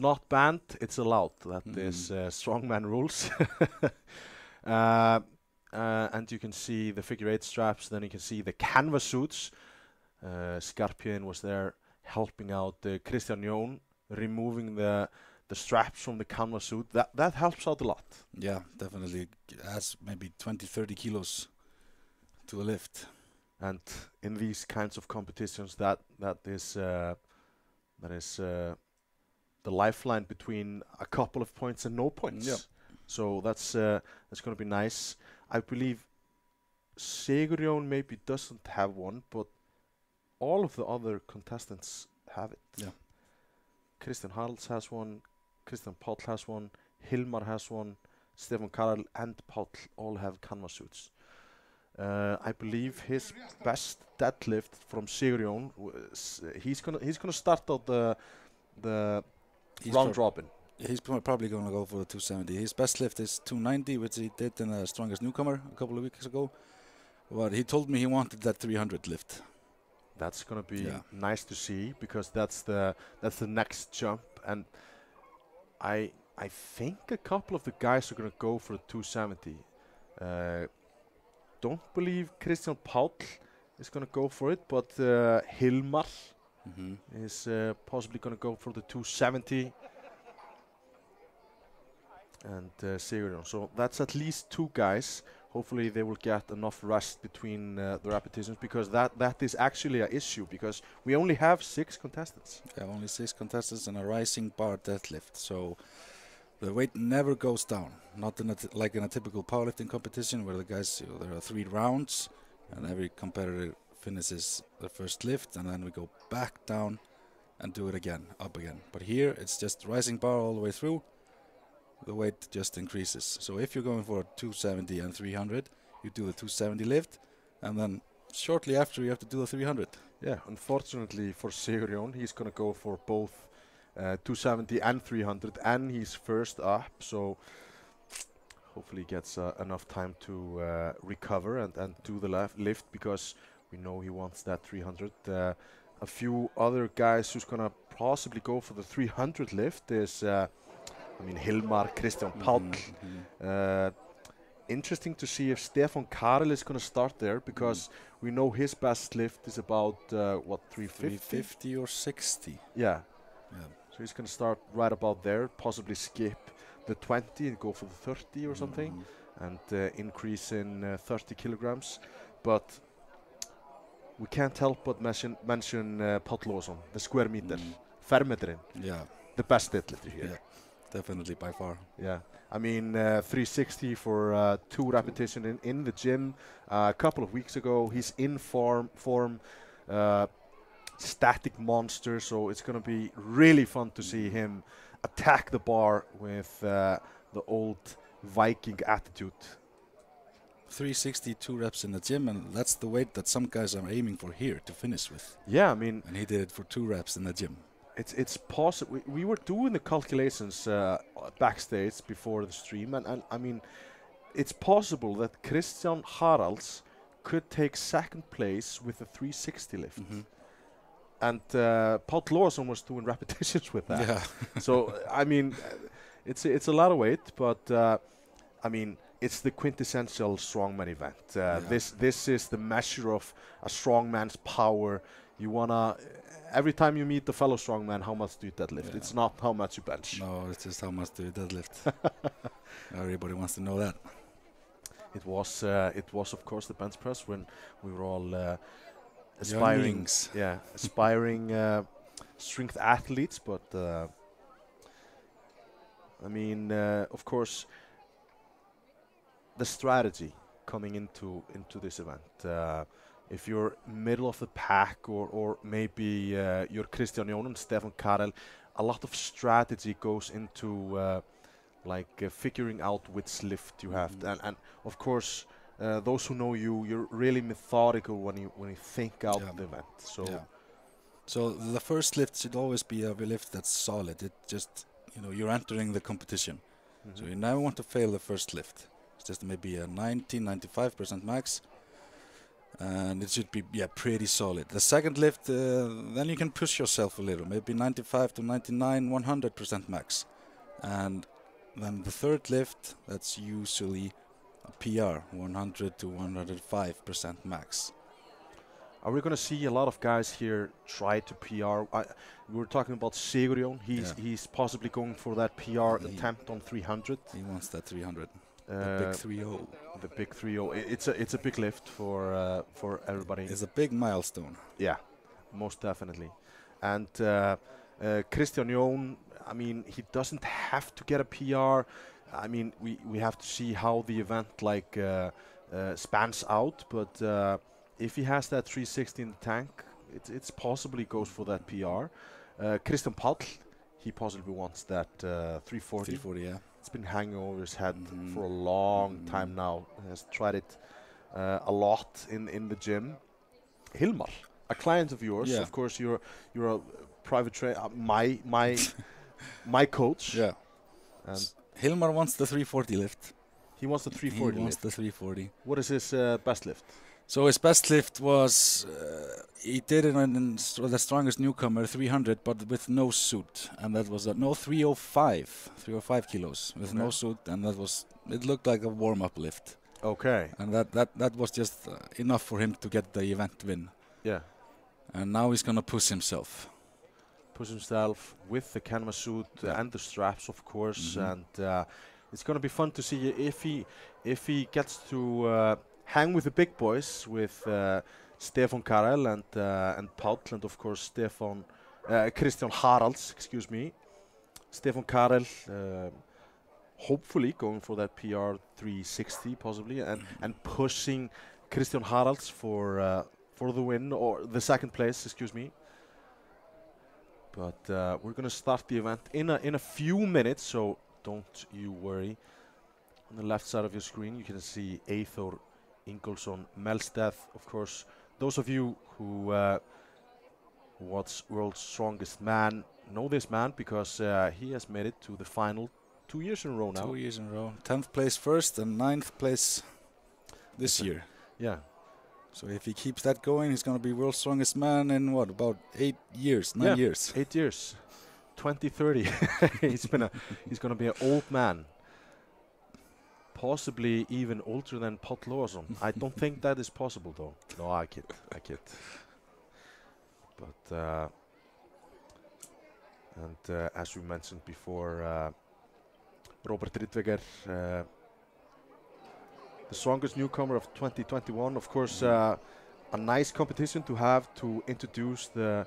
not banned, it's allowed. That is strongman rules. And you can see the figure 8 straps. Then you can see the canvas suits. Skarpian was there helping out Kristján Jón, removing the straps from the canvas suit. That helps out a lot. Yeah, definitely adds maybe 20-30 kilos to a lift. And in these kinds of competitions, that is the lifeline between a couple of points and no points. Yeah. So that's going to be nice. I believe Sigurjón maybe doesn't have one, but all of the other contestants have it. Yeah. Kristján Haralds has one, Kristján Páll has one, Hilmar has one, Stefán Karel and Páll all have canvas suits. I believe his best deadlift from Sigurjón, he's gonna start out the round robin. He's probably gonna go for the 270. His best lift is 290, which he did in the strongest newcomer a couple of weeks ago. But he told me he wanted that 300 lift. That's gonna be nice to see, because that's the next jump, and I think a couple of the guys are gonna go for 270. Don't believe Kristján Páll is going to go for it, but Hilmar is possibly going to go for the 270 and Sigurjón. So that's at least two guys. Hopefully they will get enough rest between the repetitions, because that is actually an issue, because we only have 6 contestants. Yeah, only 6 contestants and a rising bar deadlift. So the weight never goes down, not in like in a typical powerlifting competition where the guys, there are 3 rounds and every competitor finishes the first lift and then we go back down and do it again, up again. But here it's just rising bar all the way through, the weight just increases. So if you're going for 270 and 300, you do the 270 lift and then shortly after you have to do the 300. Yeah, unfortunately for Sigurjón, he's going to go for both 270 and 300, and he's first up, so hopefully he gets enough time to recover and do the lift, because we know he wants that 300. A few other guys who's gonna possibly go for the 300 lift is Hilmar, Kristján Páll. Interesting to see if Stefán Karel is going to start there, because we know his best lift is about 350 or 60. Yeah. So he's going to start right about there, possibly skip the 20 and go for the 30 or something, and increase in 30 kilograms. But we can't help but mention Páll Logason, the square meter, fermeterin. Yeah. The best deadlift here. Yeah, definitely by far. Yeah. 360 for 2 repetitions in the gym a couple of weeks ago. He's in form. Static monster, so it's going to be really fun to see him attack the bar with the old Viking attitude. 360, 2 reps in the gym, and that's the weight that some guys are aiming for here to finish with. Yeah, and he did it for 2 reps in the gym. It's possible. We were doing the calculations backstage before the stream, and it's possible that Kristján Haralds could take 2nd place with the 360 lift. And Páll Logason was doing repetitions with that. Yeah. So, it's a lot of weight, but, it's the quintessential strongman event. This is the measure of a strongman's power. You want to, every time you meet the fellow strongman, how much do you deadlift? Yeah. It's not how much you bench. No, it's just how much do you deadlift. Everybody wants to know that. It was of course, the bench press when we were all... aspiring strength athletes, but of course, the strategy coming into this event. If you're middle of the pack, or maybe you're Kristján Jón and Stefán Karel, a lot of strategy goes into figuring out which lift you have, and of course. Those who know you, you're really methodical when you think out the event. So, so the first lift should always be a lift that's solid. It just, you're entering the competition, so you never want to fail the first lift. It's just maybe a 90-95% max, and it should be pretty solid. The second lift, then you can push yourself a little, maybe 95 to 99, 100% max, and then the third lift, that's usually a PR, 100 to 105% max. Are we going to see a lot of guys here try to PR? We were talking about Sigurjón. He's possibly going for that PR attempt on 300. He wants that 300. The big 3-0. The big 3-0. It's a big lift for everybody. It's a big milestone. Yeah, most definitely. And Kristján Jón, he doesn't have to get a PR. We have to see how the event spans out, but if he has that 360 in the tank, it's possibly goes for that PR. Kristján Páll, he possibly wants that 340. 340, yeah. It's been hanging over his head for a long time now. He has tried it a lot in the gym. Hilmar, a client of yours, yeah. Of course. You're a private trainer, my coach. Yeah. And Hilmar wants the 340 lift. He wants the 340. He wants the 340. What is his best lift? So his best lift was, he did it in the strongest newcomer, 300, but with no suit. And that was, no, 305 kilos with no suit. And that was, it looked like a warm-up lift. Okay. And that was just enough for him to get the event win. Yeah. And now he's going to push himself. Push himself with the canvas suit and the straps, of course. And it's going to be fun to see if he gets to... hang with the big boys, with Stefán Karel and Páll, and of course Kristján Haraldsson, excuse me. Stefán Karel, hopefully going for that PR 360 possibly, and pushing Kristján Haraldsson for the win, or the second place, excuse me. But we're gonna start the event in a few minutes, so don't you worry. On the left side of your screen, you can see Eiþór Ingólfsson, Melstead, of course. Those of you who watch World's Strongest Man know this man, because he has made it to the final 2 years in a row now. 2 years in a row. 10th place first and 9th place this year. Yeah. So if he keeps that going, he's going to be World's Strongest Man in what, about 8 years, 9 years? 8 years. 2030. He's going to be an old man. Possibly even older than Páll Logason. I don't think that is possible, though. No, I kid. I kid. But as we mentioned before, Robert Rittweger, the strongest newcomer of 2021. Of course, a nice competition to have to introduce the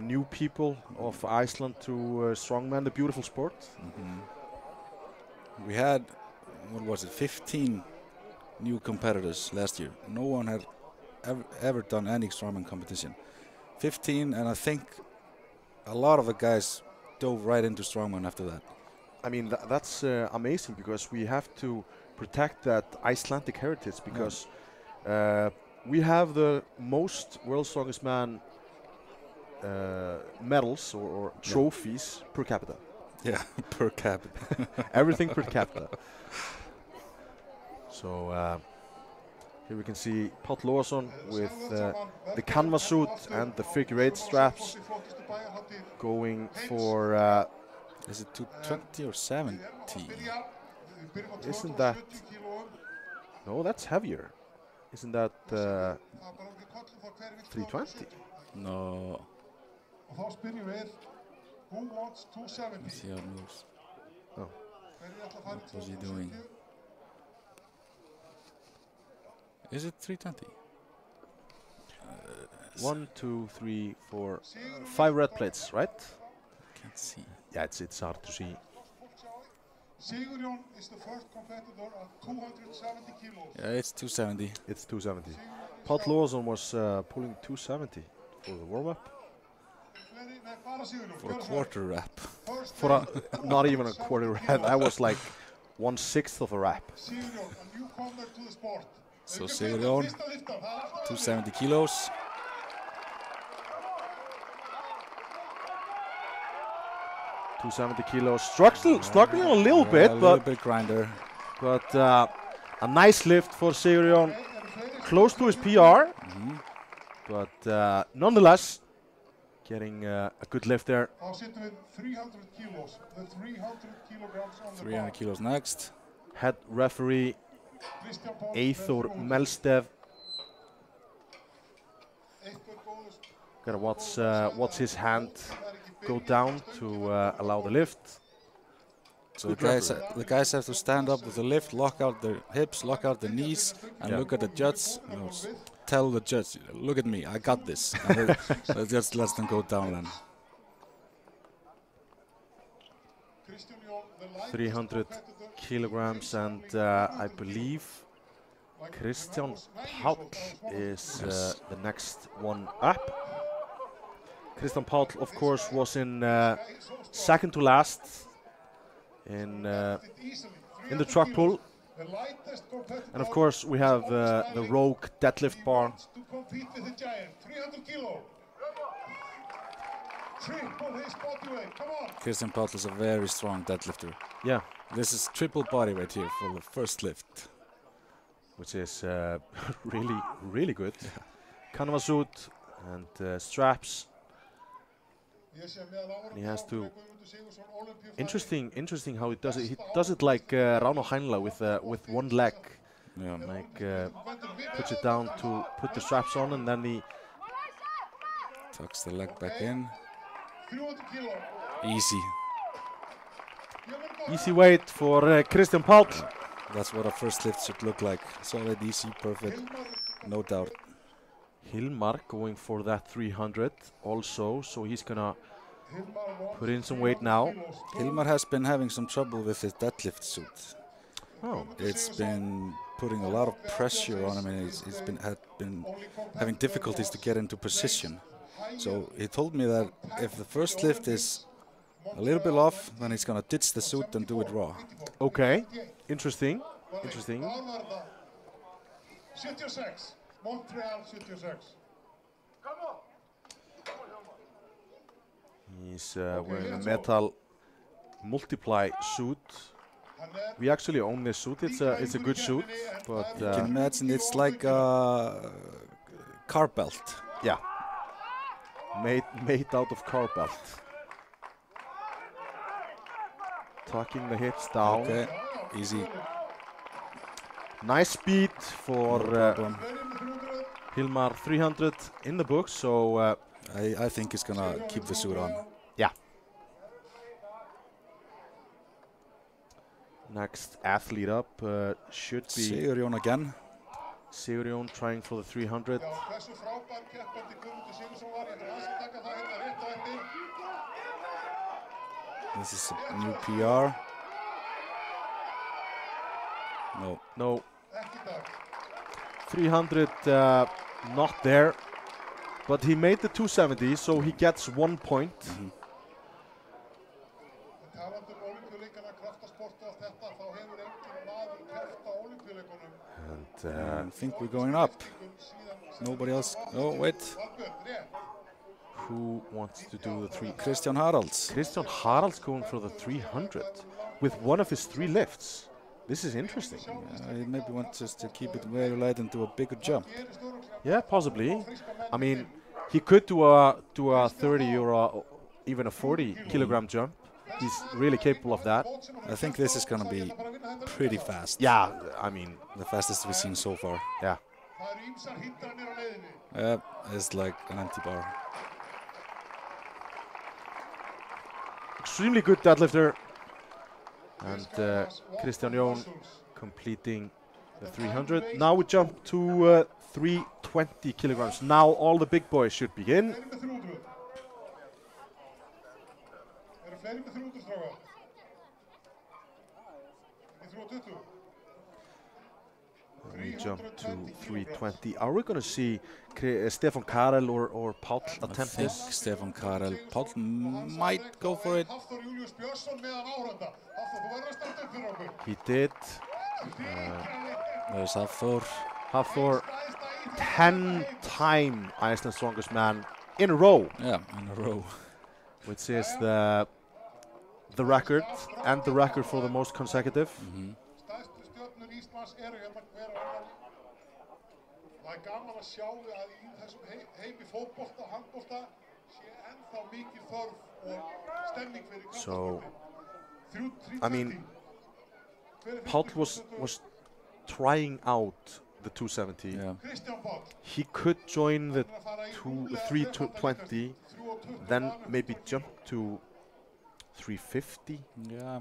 new people of Iceland to strongman, the beautiful sport. We had. What was it, 15 new competitors last year? No one had ever done any strongman competition. 15, and I think a lot of the guys dove right into strongman after that. I mean, that's amazing, because we have to protect that Icelandic heritage, because we have the most World's Strongest Man medals or trophies per capita. Yeah, per capita. Everything per capita. So here we can see Páll Logason with the canvas suit and the figure eight straps, going for, is it 220 or 70? Isn't that, no, that's heavier. Isn't that 320? No. Let's see how it moves. Oh. What was he doing? Is it 320? 1, 2, 3, 4, 5 red plates, right? Can't see. Yeah, it's hard to see. Sigurjón is the first competitor at 270 kilos. Yeah, it's 270. It's 270. Páll Logason was pulling 270 for the warm-up. For a quarter rep. For a, not even a quarter rep. That was like 1/6 of a rep. So Sigurjón, 270 kilos. Struggling a little bit, a little bit grinder. But a nice lift for Sigurjón, close to his PR. But nonetheless, getting a good lift there. 300 kilos next. Head referee Eiþór Melstead. Gotta watch his hand go down to allow the lift. So the guys have to stand up with the lift, lock out their hips, lock out their knees, and look at the judge. Tell the judge, look at me, I got this. Let's just let them go down then. 300 kilograms, and I believe Kristján Páll is the next one up. Kristján Páll, of course, was in second to last in the truck pull. And of course, we have the Rogue deadlift bar. Kristján Páll is a very strong deadlifter. Yeah. This is triple body weight here for the first lift, which is really, really good. Kanvas suit and straps. And he has to. Interesting how he does it. He does it like Rauno Heinle with one leg. Yeah. Like puts it down to put the straps on, and then he tucks the leg back in. Easy. Easy weight for Kristján Páll. Yeah. That's what a first lift should look like. Solid, easy, perfect, no doubt. Hilmar going for that 300 also, so he's gonna put in some weight now. Hilmar has been having some trouble with his deadlift suit. Oh. It's been putting a lot of pressure on him, and he's been having difficulties to get into position. So he told me that if the first lift is a little bit off, then he's gonna ditch the suit and do it raw. Okay, interesting. He's wearing a metal multiply suit. We actually own this suit. It's a good suit, but you can imagine it's like a car belt. Yeah, made out of car belt. Tucking the hips down. Okay, easy. Nice speed for Hilmar. 300 in the book, so I think he's gonna keep the suit on. Yeah. Next athlete up should be Sigurjón again. Sigurjón trying for the 300. This is a new PR. No. 300 not there, but he made the 270, so he gets 1 point. Mm-hmm. And I think we're going up. Nobody else. Oh, wait. Who wants to do the three? Kristján Haraldsson. Kristján Haraldsson going for the 300 with one of his 3 lifts. This is interesting. He maybe wants just to keep it very light and do a bigger jump. Yeah, possibly. I mean, he could do a 30 or even a 40 kilogram jump. He's really capable of that. I think this is going to be pretty fast. Yeah, I mean, the fastest we've seen so far. Yeah. It's like an empty bar. Extremely good deadlifter. And Kristján Jón completing the 300. Now we jump to 320 kilograms. Now all the big boys should begin. And we jump to 320. Are we going to see Stefán Karel or Páll attempt this? Stefán Karel. Páll might go for it. He did. There's Hafþór. Hafþór, 10-time Iceland's Strongest Man in a row. Yeah, in a row. Which is the record, and the record for the most consecutive. Mm-hmm. So, I mean, Páll was trying out the 270. Yeah. He could join the 320, then maybe jump to 350. Yeah.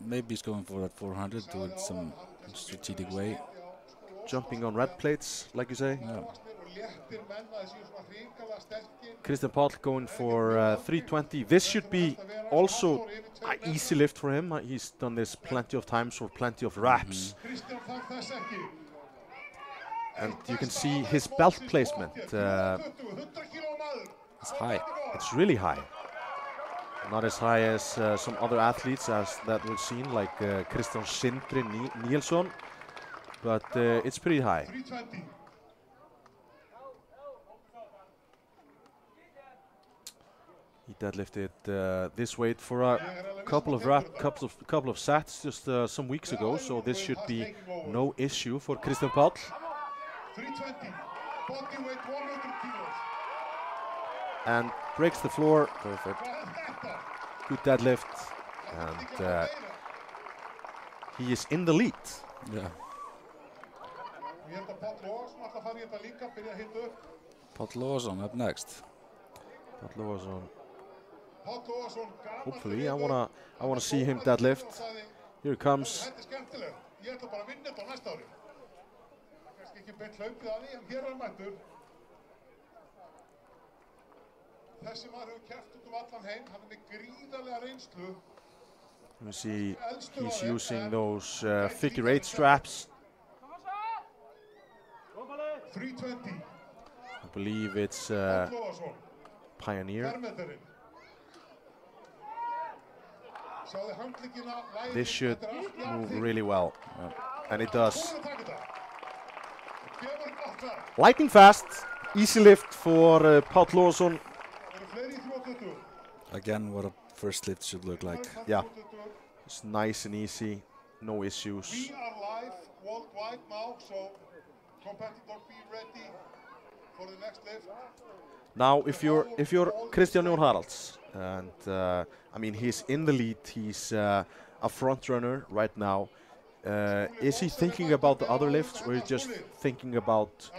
Maybe he's going for that 400, do it some strategic way. Jumping on red plates, like you say. Yeah. Kristján Páll going for 320. This should be also an easy lift for him. He's done this plenty of times for plenty of reps. Mm-hmm. And you can see his belt placement. It's high. It's really high. Not as high as some other athletes as that we've seen, like Kristján Sindri Nielsen, but it's pretty high. He deadlifted this weight for a couple of sets just some weeks ago, so this should be no issue for Kristján Páll. And breaks the floor. Perfect. Good deadlift, and he is in the lead. Yeah. Páll Logason up next. Páll Logason. Hopefully, I wanna see him deadlift. Here it comes. You see, he's using those figure eight straps. I believe it's Pioneer. This should move really well, and it does. Lightning fast, easy lift for Páll Logason. Again, what a first lift should look like. Yeah, it's nice and easy, no issues. We are live worldwide now, so competitors be ready for the next lift. Now, if you're Kristján Haraldsson, and I mean, he's in the lead, he's a front runner right now. Is he thinking about the other lifts, or is he just thinking about,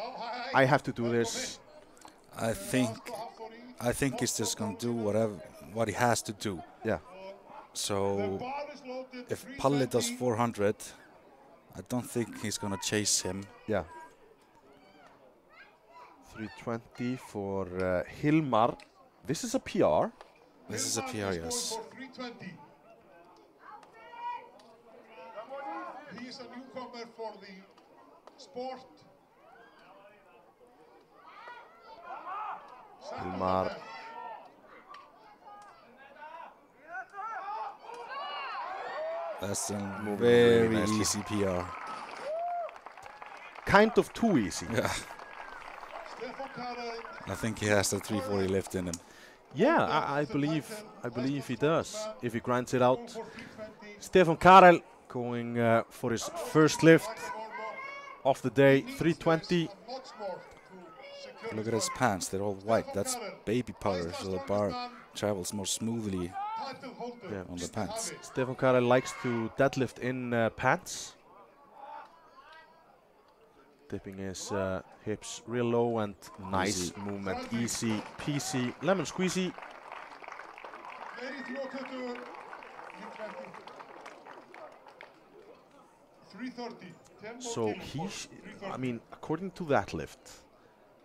I have to do this? I think he's just going to do what he has to do. Yeah. So if Palli does 400, I don't think he's going to chase him. Yeah. 320 for Hilmar. This is a PR. This is a PR, yes. He is a newcomer for the sport. Hilmar. That's a very easy PR. Kind of too easy. Yeah. I think he has the 340 lift in him. Yeah, I believe he does, if he grinds it out. Stefán Karel going for his first lift of the day, 320. Look at his pants, they're all white. That's baby powder, so the bar travels more smoothly on the pants. Stefán Karel likes to deadlift in pants. Dipping his hips real low, and nice movement. Easy peasy, lemon squeezy. So I mean, according to that lift,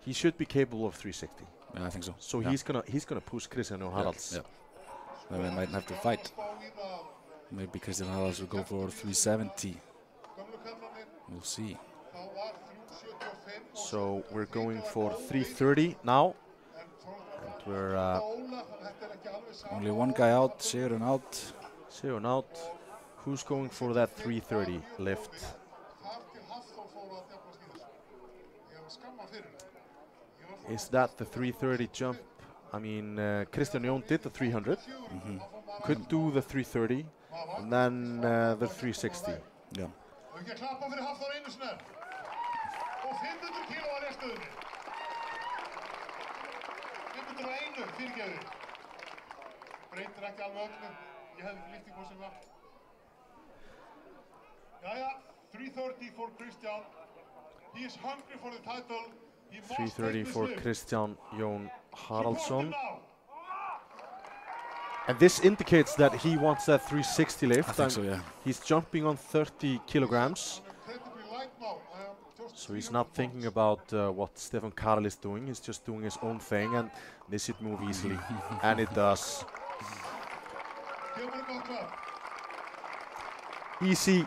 he should be capable of 360. Yeah, I think so. So yeah. he's gonna push Kristján Haraldsson. Yeah. They might have to fight. Maybe Kristján Haraldsson will go for 370. We'll see. So we're going for 330 now. And we're only one guy out. Sigurjón out. Sigurjón out. Who's going for that 330 lift? Is that the 330 jump? I mean, Kristján did the 300. Mm-hmm. Could do the 330, and then the 360. Yeah. Yeah, 330 for Kristján. He is hungry for the title. 330 for Kristján Haraldsson. And this indicates that he wants that 360 lift. I think so, yeah. He's jumping on 30 kilograms. So he's not thinking about what Stefán Karel is doing. He's just doing his own thing, and this should move easily. And it does. Easy.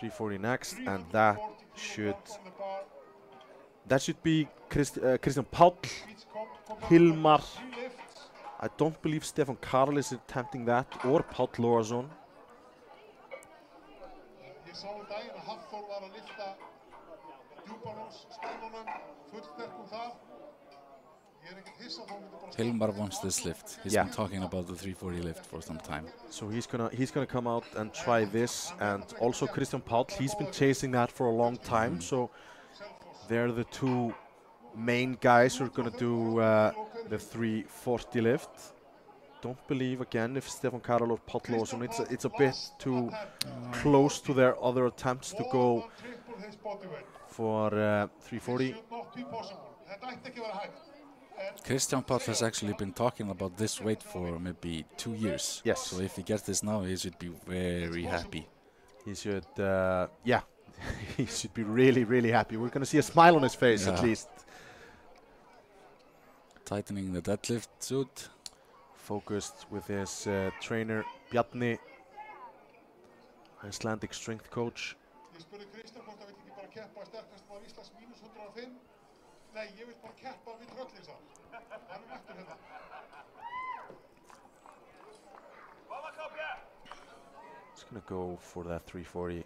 340 next, and that should be Kristján Páll, Hilmar. I don't believe Stefán Karel is attempting that, or Páll Logason. Hilmar wants this lift. He's been talking about the 340 lift for some time. So he's gonna come out and try this, and also Kristján Páll. He's been chasing that for a long time. So they're the two main guys who are gonna do the 340 lift. Don't believe again if Stefán Karel or Páll Logason. It's a bit too close to their other attempts to go for 340. Kristján Páll has actually been talking about this weight for maybe 2 years. Yes. So if he gets this now, he should be very happy. He should, yeah, he should be really, really happy. We're going to see a smile on his face at least. Tightening the deadlift suit. Focused with his trainer, Bjarni, Icelandic strength coach. It's gonna go for that 340.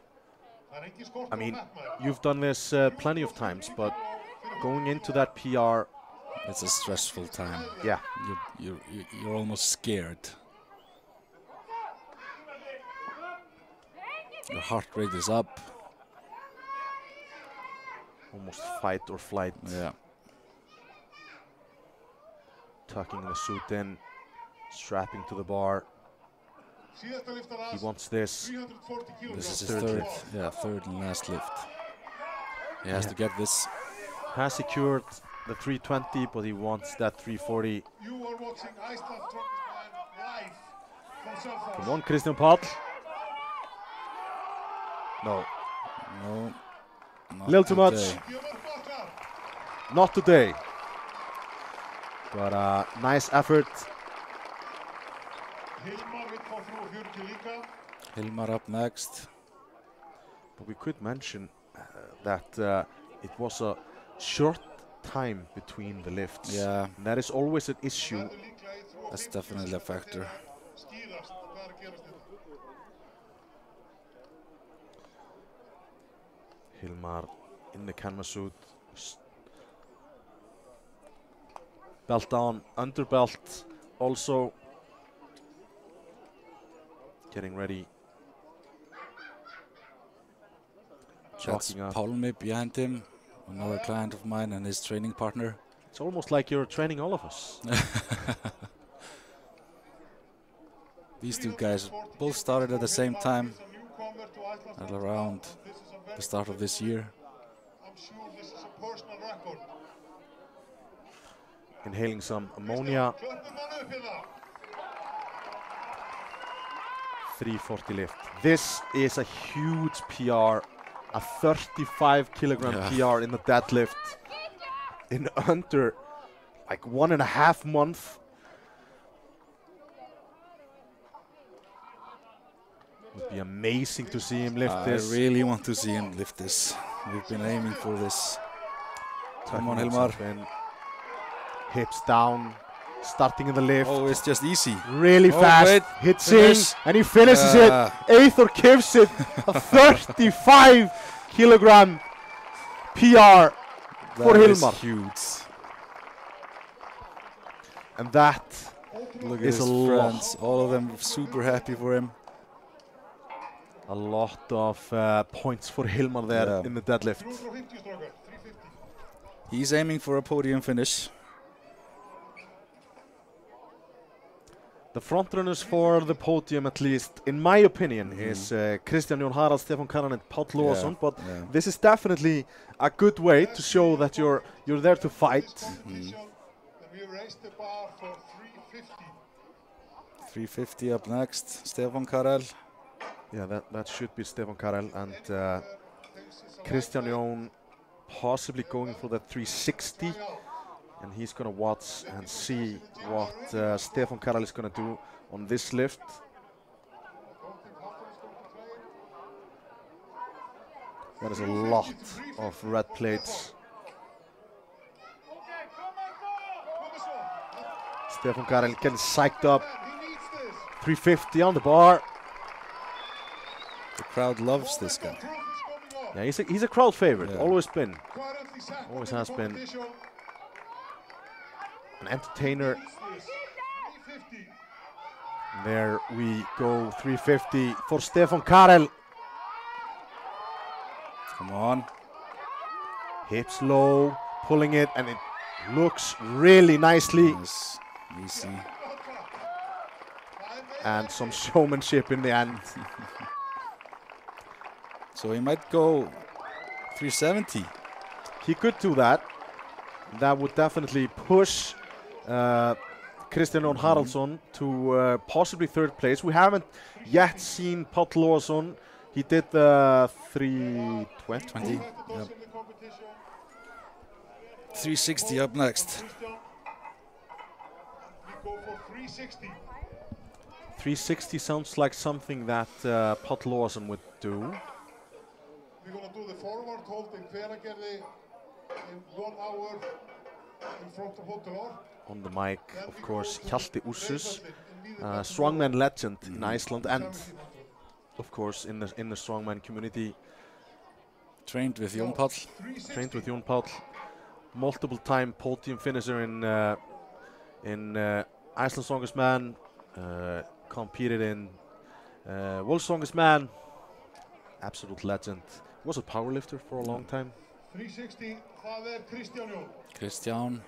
I mean, you've done this plenty of times, but going into that PR, it's a stressful time. Yeah, you're almost scared. Your heart rate is up. Almost fight or flight. Yeah. Tucking the suit in, strapping to the bar. He wants this. This is his third and last lift. He has to get this. Has secured the 320, but he wants that 340. You are watching Iceland's Strongest Man live. Come on, Kristján Páll. No. No. Little too much. Not today. But nice effort. Hilmar up next. But we could mention that it was a short time between the lifts. Yeah. And that is always an issue. That's definitely a factor. Hilmar in the canvas suit, belt down, underbelt also, getting ready. That's Pálmi behind him, another client of mine and his training partner. It's almost like you're training all of us. These two guys both started at the same time, at around the start of this year. I'm sure this is a personal record. Inhaling some ammonia. 340 lift. This is a huge PR, a 35-kilogram PR in the deadlift in under like 1.5 months. It would be amazing to see him lift this. I really want to see him lift this. We've been aiming for this. Come on, Hilmar. Hips down, starting in the lift. Oh, it's just easy. Really fast. Wait. Hits in, and he finishes it. Eiþór gives it a 35-kilogram PR for Hilmar. That is huge. And that is a lot. All of them super happy for him. A lot of points for Hilmar there in the deadlift. He's aiming for a podium finish. The front runners for the podium, at least in my opinion, is Kristján Haraldsson, Stefán Karel, and Páll Logason. But this is definitely a good way to show that you're there to fight. We raised the bar for 350. 350 up next, Stefán Karel. Yeah, that should be Stefán Karel, and Kristján Jón possibly going for the 360, and he's going to watch and see what Stefán Karel is going to do on this lift. That is a lot of red plates. Stefán Karel getting psyched up. 350 on the bar. The crowd loves this guy. Yeah, he's a crowd favorite. Yeah. Always been. Always has been. An entertainer. And there we go. 350 for Stefán Karel. Come on. Hips low, pulling it, and it looks really nicely. Nice. Easy. And some showmanship in the end. So he might go 370. He could do that. That would definitely push Kristján Haraldsson to possibly third place. We haven't yet seen Páll Logason. He did the 320. Yep. 360 up next. 360 sounds like something that Páll Logason would do. We're going to do the forward hold in Hveragerði in 1 hour in front of Hotel. On the mic, of course, Hjalti Úrsus, strongman legend in Iceland and, of course, in the strongman community. Trained with Jón Páll. Multiple-time podium finisher in Iceland's Strongest Man. Competed in World's Strongest Man. Absolute legend. Was a powerlifter for a long time. 360. Kristján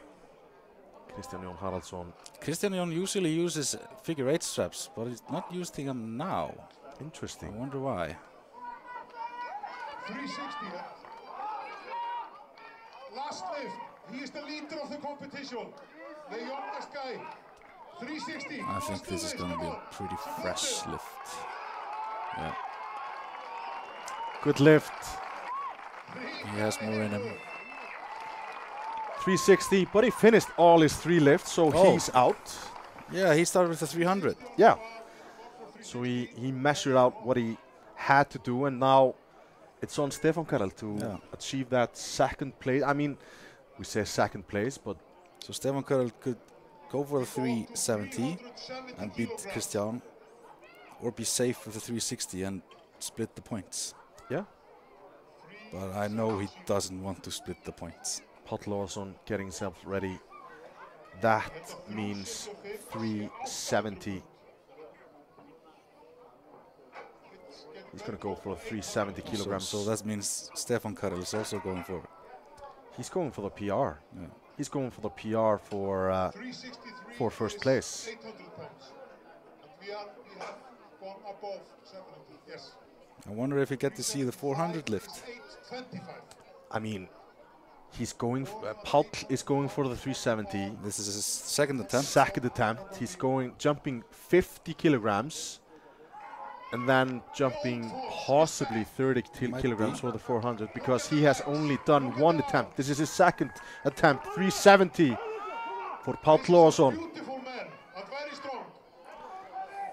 Haraldsson. Kristján usually uses figure eight straps, but he's not using them now. Interesting. I wonder why. 360. Last lift. He is the leader of the competition. The youngest guy. 360. I think this is going to be a pretty fresh lift. Yeah. Good lift. He has more in him. 360, but he finished all his three lifts, so he's out. Yeah, he started with the 300. Yeah. So he measured out what he had to do, and now it's on Stefán Karel to achieve that second place. I mean, we say second place, but... So Stefán Karel could go for the 370 and beat Kristján, or be safe with the 360 and split the points. Yeah. But I know he doesn't want to split the points. Páll Logason getting himself ready. That means 370. He's going to go for 370 kilograms. So that means Stefán Karel is also going for it. He's going for the PR. Yeah. He's going for the PR for first place. I wonder if we get to see the 400 lift. I mean, he's going. Páll is going for the 370. This is his second attempt. He's jumping 50 kilograms, and then jumping possibly 30 kilograms for the 400 because he has only done one attempt. This is his second attempt. 370 for Páll Logason.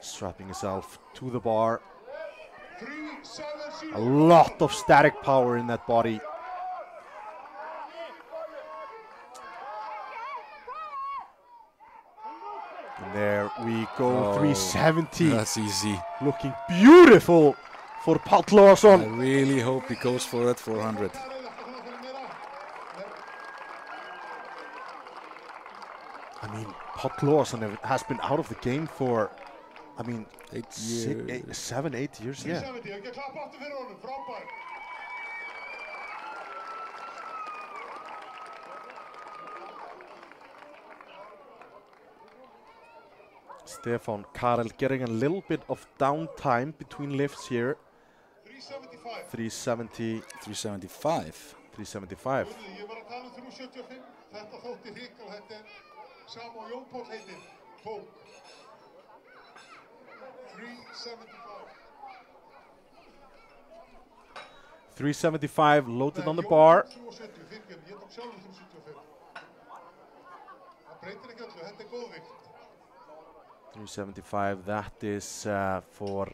Strapping himself to the bar. A lot of static power in that body. And there we go, 370. That's easy. Looking beautiful for Páll Logason. I really hope he goes for that 400. I mean, Páll Logason has been out of the game for... I mean, 7, 8 years, yeah. Stefán Karel getting a little bit of downtime between lifts here. 375. $375 loaded on the bar. $375, that is for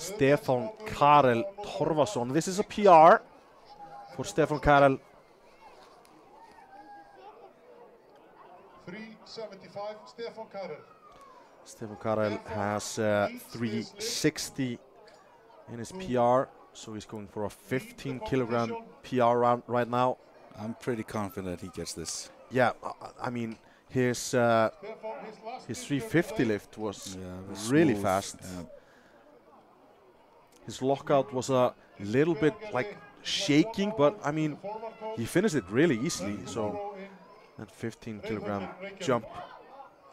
Stefán Karel Torfason. This is a PR for Stefán Karel. 375, Stefán Karel. Stefán Karel has 360 in his PR, so he's going for a 15-kilogram PR round right now. I'm pretty confident he gets this. Yeah, I mean, his 350 lift was, really smooth, fast. Yeah. His lockout was a little bit like shaking, but I mean, he finished it really easily. So that 15-kilogram jump.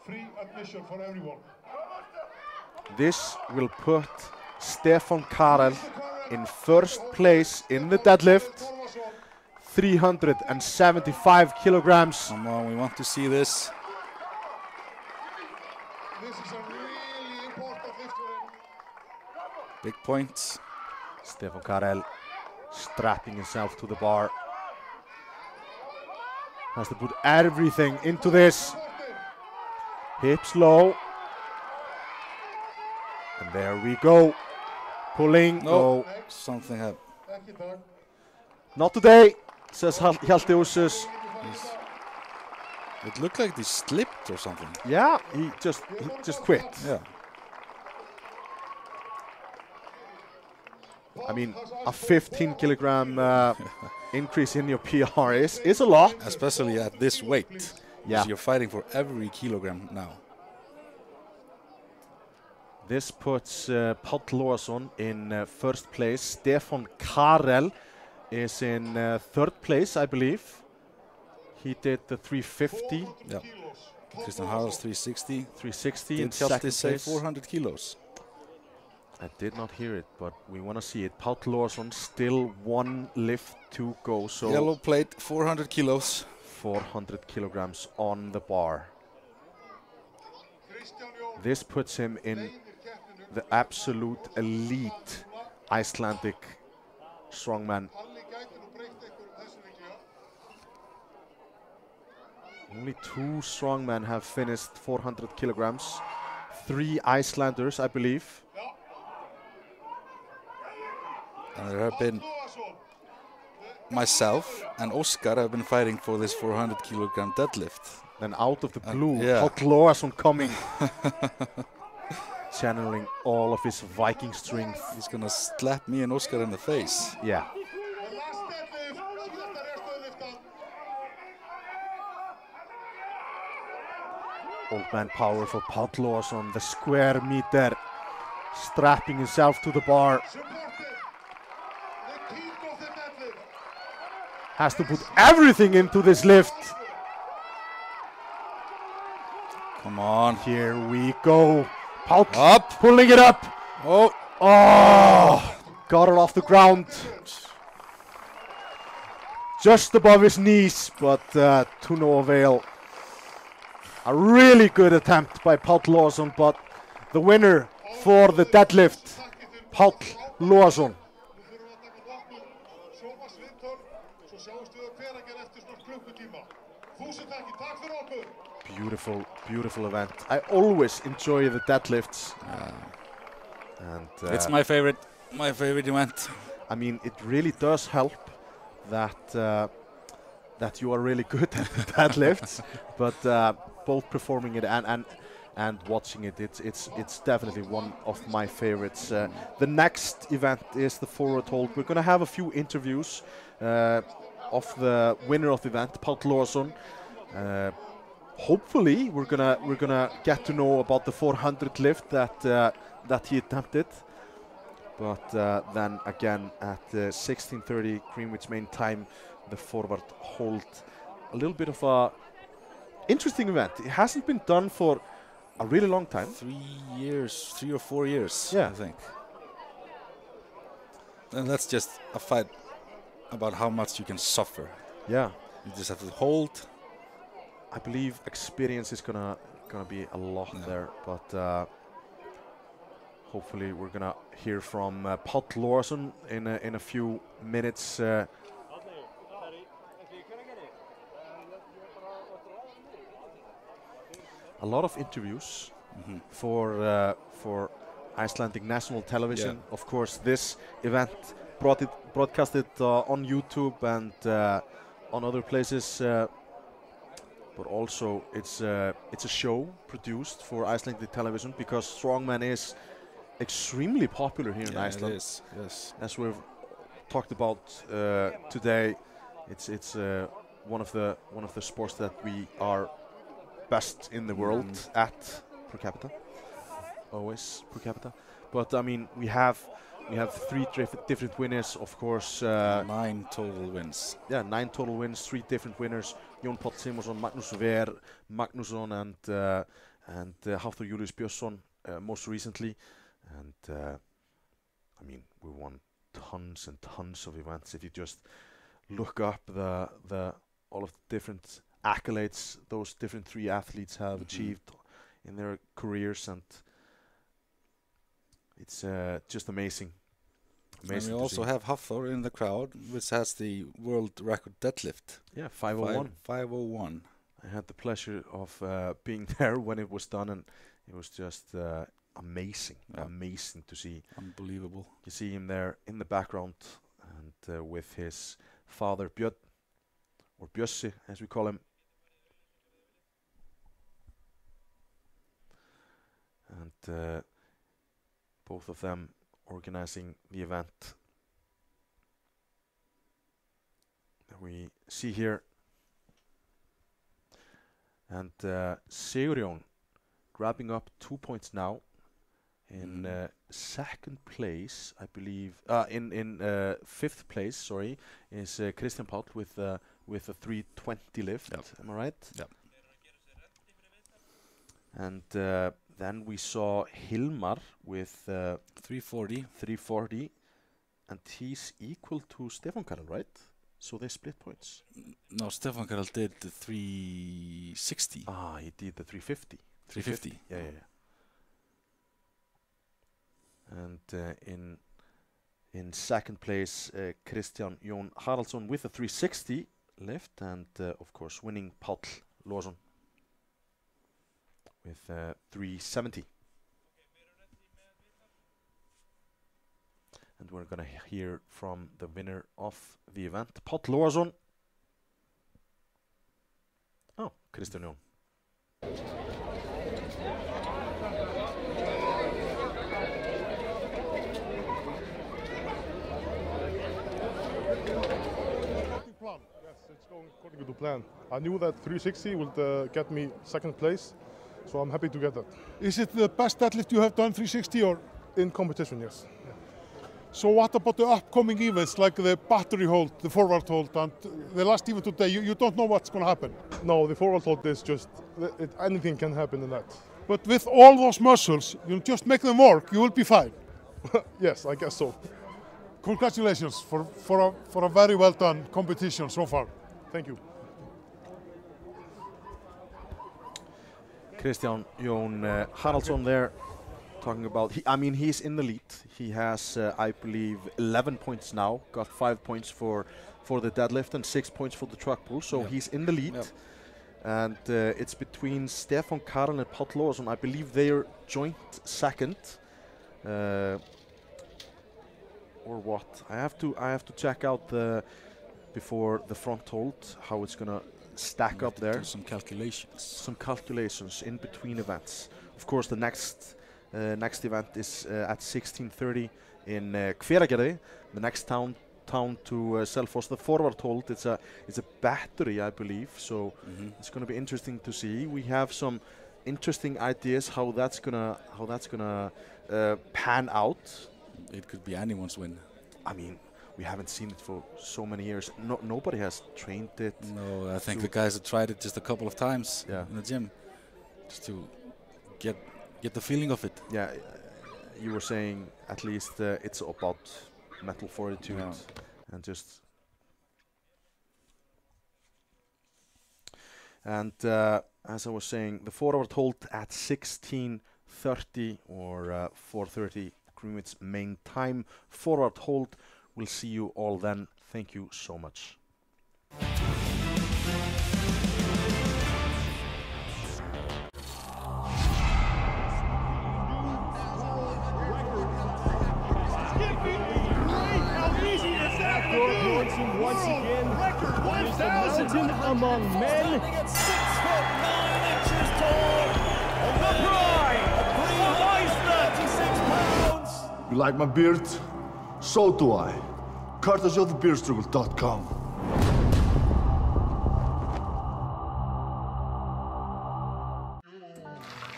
Free admission for everyone. This will put Stefán Karel in first place in the deadlift. 375 kilograms. Come on, we want to see this. This is a really important lift for him. Big points. Stefán Karel strapping himself to the bar. Has to put everything into this. Hips low. And there we go. Pulling. No, something happened. Not today, says Hjalti Úrsus. It looked like they slipped or something. Yeah, he just quit. Yeah. I mean, a 15-kilogram increase in your PR is a lot. Especially at this weight. Yeah. You're fighting for every kilogram now. This puts Páll Logason in first place. Stefán Karel is in third place, I believe. He did the 350. Yeah. Kristján Haraldsson 360. 360 in second place. Say 400 kilos. I did not hear it, but we want to see it. Páll Logason still one lift to go. So yellow plate, 400 kilos. 400 kilograms on the bar. This puts him in the absolute elite Icelandic strongman. Only two strongmen have finished 400 kilograms. Three Icelanders, I believe. And there have been myself and Oscar have been fighting for this 400 kilogram deadlift. Then out of the blue, Páll Logason coming. Channeling all of his Viking strength. He's gonna slap me and Oscar in the face. Yeah. Old man power for Páll Logason, the square meter, strapping himself to the bar. Has to put everything into this lift. Come on, here we go. Páll up, pulling it up. Oh, got it off the ground. Just above his knees, but to no avail. A really good attempt by Páll Logason, but the winner for the deadlift, Páll Logason. Beautiful, beautiful event. I always enjoy the deadlifts. And it's my favorite event. I mean, it really does help that that you are really good at the deadlifts, but both performing it and watching it, it's definitely one of my favorites. The next event is the forward hold. We're gonna have a few interviews of the winner of the event, Páll Logason. Hopefully, we're gonna get to know about the 400 lift that he attempted. But then again at 16:30 Greenwich Main Time, the forward hold. A little bit of a interesting event. It hasn't been done for a really long time. 3 years, 3 or 4 years, I think. And that's just a fight about how much you can suffer. Yeah. You just have to hold. I believe experience is gonna be a lot there, but hopefully we're gonna hear from Páll Logason in a few minutes. A lot of interviews for Icelandic National Television. Yeah. Of course, this event broadcasted on YouTube and on other places, but also it's a show produced for Icelandic television, because strongman is extremely popular here in Iceland. It is. Yes, as we've talked about today, it's one of the sports that we are best in the world at per capita, always per capita. But I mean, we have three different winners, of course. 9 total wins. Yeah, 9 total wins, 3 different winners: Jón Páll, Magnusson, and Hafþór Júlíus Björnsson, most recently. And I mean, we won tons and tons of events. If you just look up the all of the different accolades those different 3 athletes have achieved in their careers, and it's just amazing. And we also have Hafþór in the crowd, which has the world record deadlift. Yeah, 501. 501. I had the pleasure of being there when it was done, and it was just amazing, amazing to see. Unbelievable. You see him there in the background, and with his father Björn, or Bjössi as we call him. And both of them organizing the event that we see here. And Sigurjón grabbing up 2 points now in second place, I believe. In fifth place, sorry, is Kristján Páll with a 320 lift. Yep. Am I right? Yep. And then we saw Hilmar with 340, and he's equal to Stefán Karel, right? So they split points. No, Stefán Karel did the 360. Ah, he did the 350. 350. Yeah, yeah. And in second place, Kristján Haraldsson with a 360 lift, and of course winning Páll Logason with 370. And we're going to hear from the winner of the event, Páll Logason. Oh, Kristján. Plan. Yes, it's going according to the plan. I knew that 360 would get me second place, so I'm happy to get that. Is it the best deadlift you have done, 360, or? In competition, yes. Yeah. So what about the upcoming events, like the battery hold, the forward hold, and the last event today? You don't know what's going to happen. No, the forward hold is just, anything can happen in that. But with all those muscles, you just make them work, you will be fine. Yes, I guess so. Congratulations for a very well done competition so far. Thank you. Kristján Haraldsson there, talking about, I mean, he's in the lead. He has, I believe, 11 points now, got 5 points for the deadlift and 6 points for the truck pull, so he's in the lead. And it's between Stefán Karel and Páll Logason. I believe they are joint second. Or what? I have to check out the before the front hold, how it's gonna stack up there. Some calculations in between events. Of course, the next event is at 16:30 in Hveragerði, the next town to Selfoss. The forward hold, it's a battery, I believe. So it's gonna be interesting to see. We have some interesting ideas how that's gonna pan out. It could be anyone's win. I mean, we haven't seen it for so many years. Nobody has trained it. No, I think the guys have tried it just a couple of times in the gym, just to get the feeling of it. Yeah, you were saying at least it's about mental fortitude and just. And as I was saying, the forward hold at 16:30 or 4:30. Greenwich's main time. Forward hold. We'll see you all then. Thank you so much. Hafþór Jónsson once again. Record 1,000 among men. 6 foot 9 inches tall. The pride of Iceland, 36 pounds. You like my beard? So do I. Courtesy of TheBeardStruggle.com.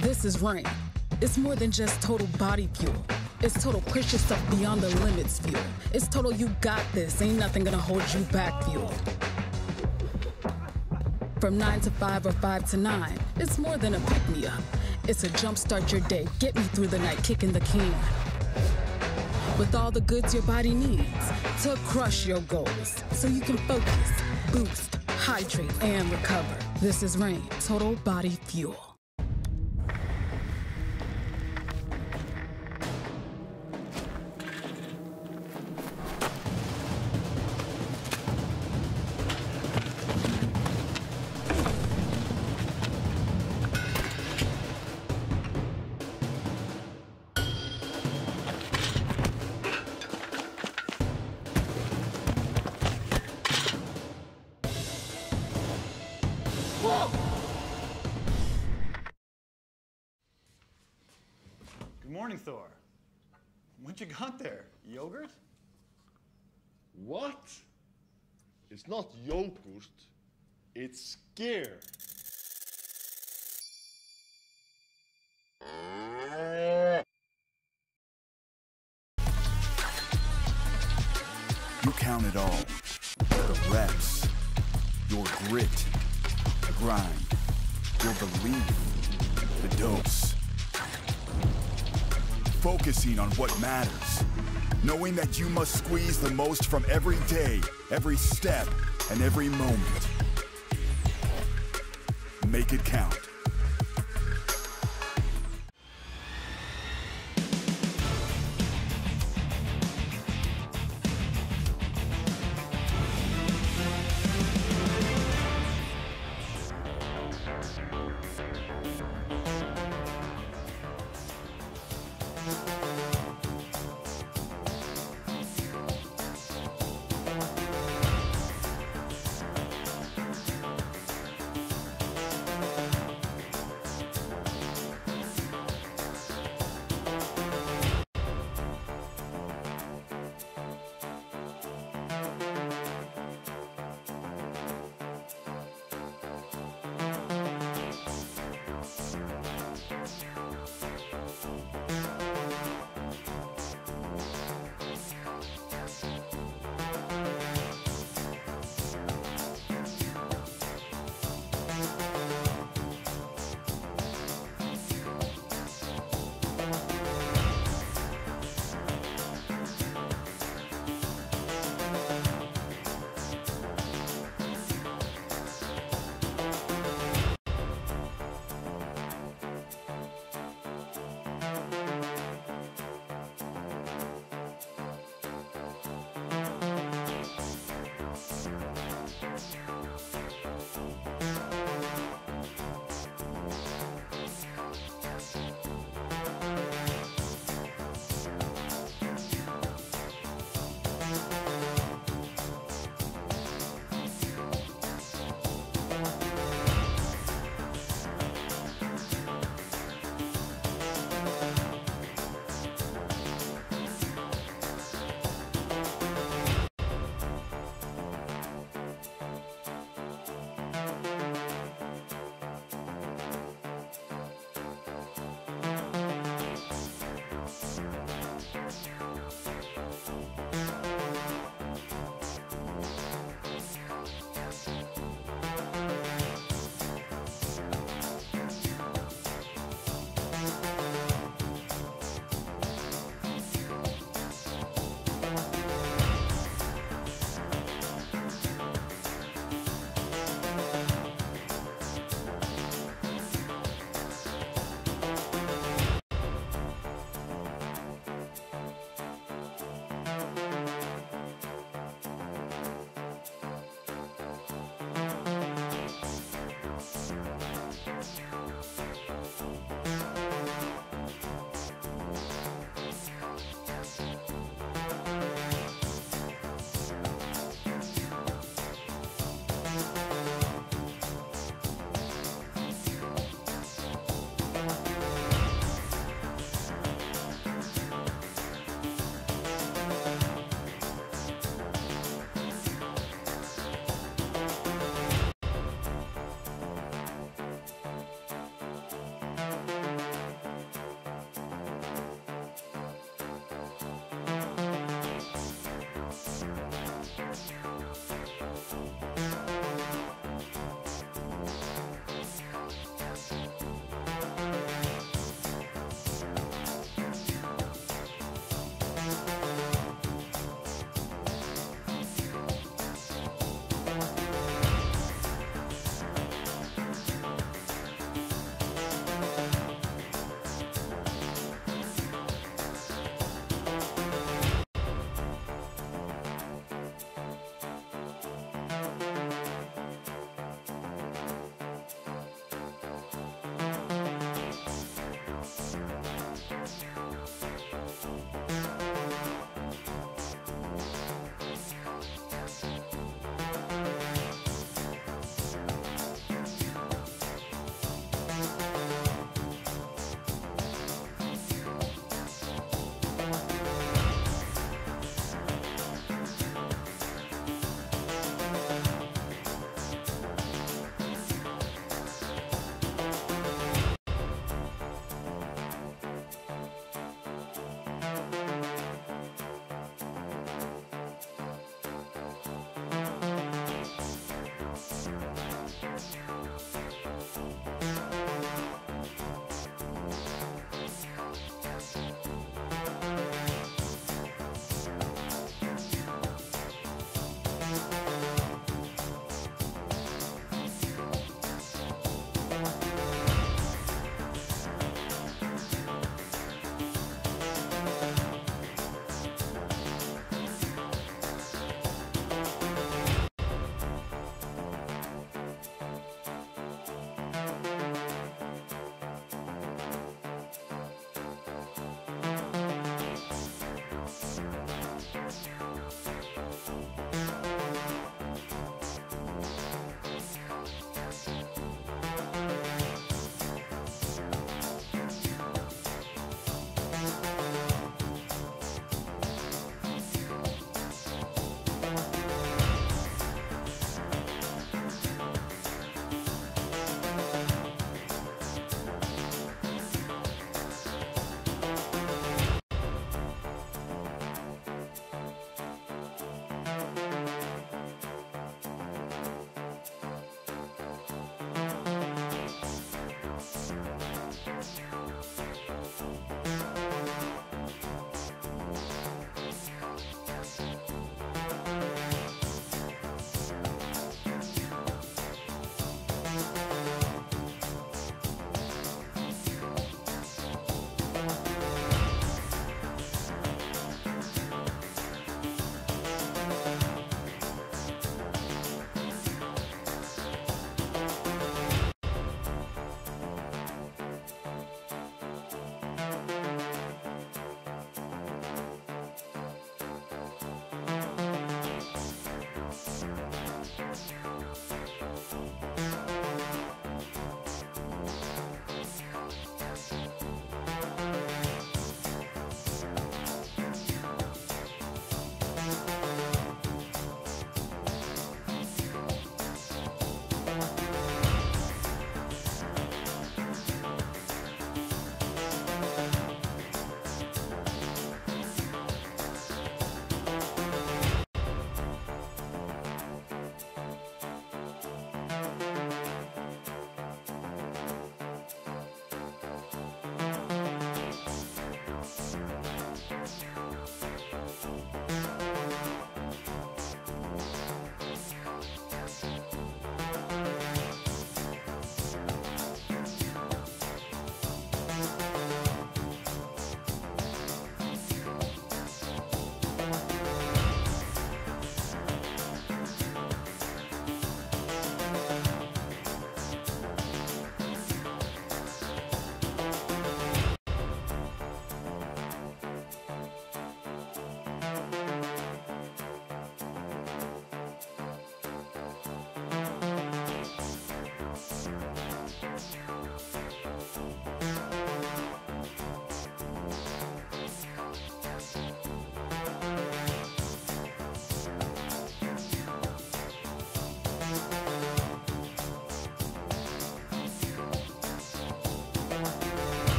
This is REIGN. It's more than just total body fuel. It's total push yourself beyond the limits fuel. It's total you got this, ain't nothing gonna hold you back fuel. From 9 to 5 or 5 to 9, it's more than a pick-me-up. It's a jumpstart your day, get me through the night, kicking the can. With all the goods your body needs to crush your goals so you can focus, boost, hydrate, and recover. This is REIGN, total body fuel. Thor, what you got there? Yogurt? What? It's not yogurt, it's skyr. You count it all, the reps, your grit, the grind, your belief, the dose. Focusing on what matters, knowing that you must squeeze the most from every day, every step, and every moment. Make it count.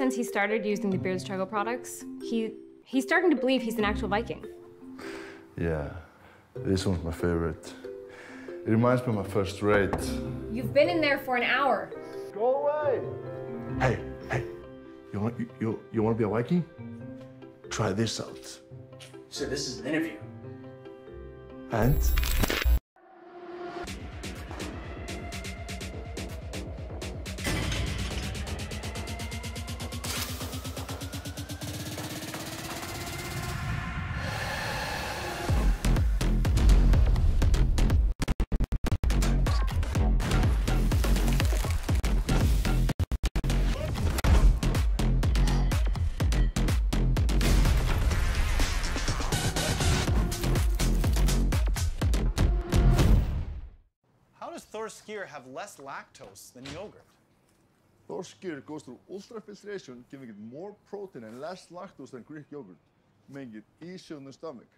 since he started using the Beard Struggle products, he's starting to believe he's an actual Viking. Yeah, this one's my favorite. It reminds me of my first raid. You've been in there for an hour. Go away! Hey, hey, you want to be a Viking? Try this out. So this is an interview. And? Have less lactose than yogurt. Thor's skyr goes through ultrafiltration, giving it more protein and less lactose than Greek yogurt, making it easier on the stomach.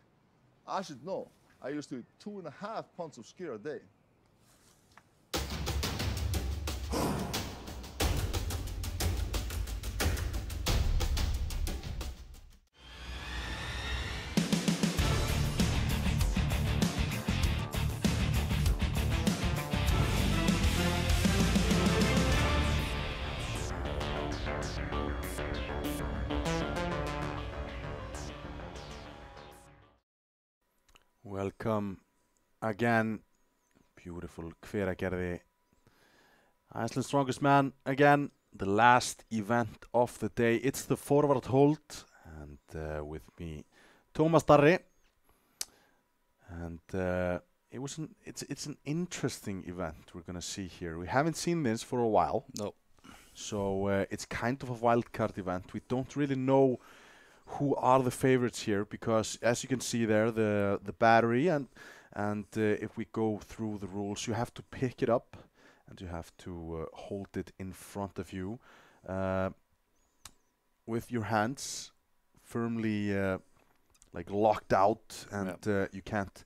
I should know, I used to eat 2.5 pounds of skyr a day. Welcome again, beautiful Hveragerði, Iceland's Strongest Man again, the last event of the day. It's the forward hold, and with me Tomas Tarri, and it's an interesting event we're gonna see here. We haven't seen this for a while. No. So it's kind of a wild card event. We don't really know who are the favorites here, because as you can see there, the battery, and if we go through the rules, you have to pick it up and you have to hold it in front of you with your hands firmly like locked out, and yep. You can't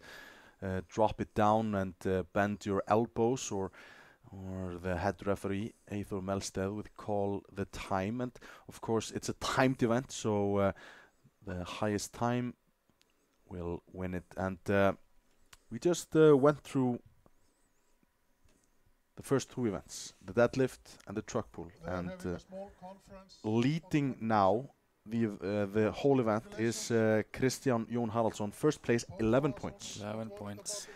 drop it down and bend your elbows, or the head referee, Eiþór Melstead, would call the time. And of course, it's a timed event, so the highest time will win it. And we just went through the first two events, the deadlift and the truck pull. And leading now the whole event is Kristján Haraldsson, first place, 11 points. 11 points.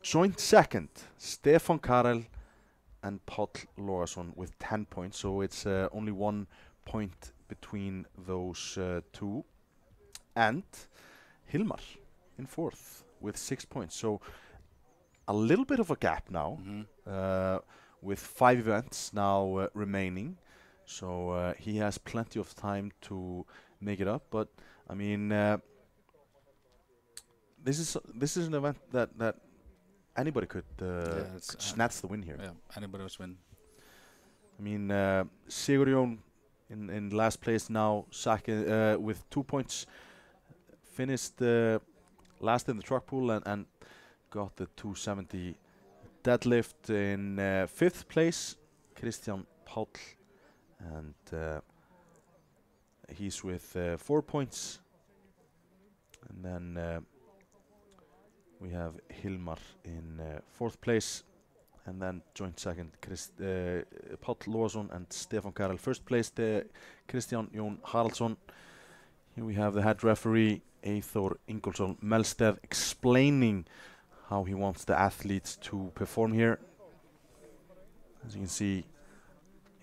Joint second, Stefán Karel and Páll Logason with 10 points, so it's only 1 point between those two. And Hilmar in fourth with 6 points, so a little bit of a gap now, with 5 events now remaining, so he has plenty of time to make it up. But I mean, this is an event that anybody could snatch the win here. Yeah, anybody else win. I mean, Sigurjón in last place now, with 2 points, finished last in the truck pool and got the 270 deadlift in 5th place, Kristján Páll, and he's with 4 points. And then we have Hilmar in 4th place, and then joint second Páll Logason and Stefán Karel. First place Kristján Haraldsson. Here we have the head referee Eiþór Ingólfsson Melstead explaining how he wants the athletes to perform here. As you can see,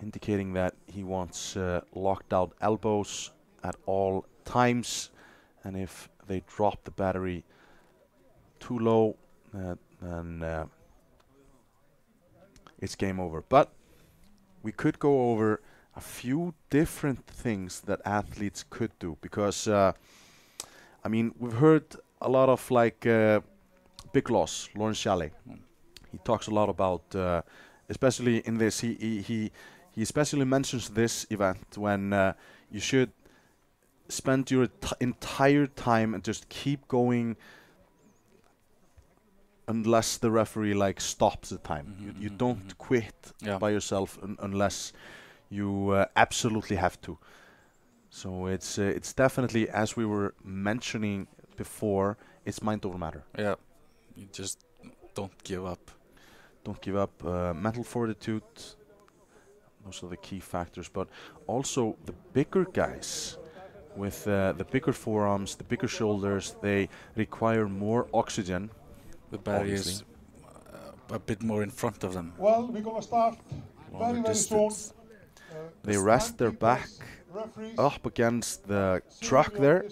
indicating that he wants locked out elbows at all times, and if they drop the battery too low, then it's game over. But we could go over a few different things that athletes could do, because I mean, we've heard a lot of like Big Loss, Laurence Chalet. He talks a lot about, especially in this, he especially mentions this event when you should spend your entire time and just keep going unless the referee like stops the time. You don't quit by yourself unless you absolutely have to. So it's definitely, as we were mentioning before, it's mind over matter. Yeah, you just don't give up. Don't give up. Mental fortitude, those are the key factors. But also the bigger guys with the bigger forearms, the bigger shoulders, they require more oxygen. The barrier is a bit more in front of them. Well, we're going to start very soon. They rest their back up against the truck there.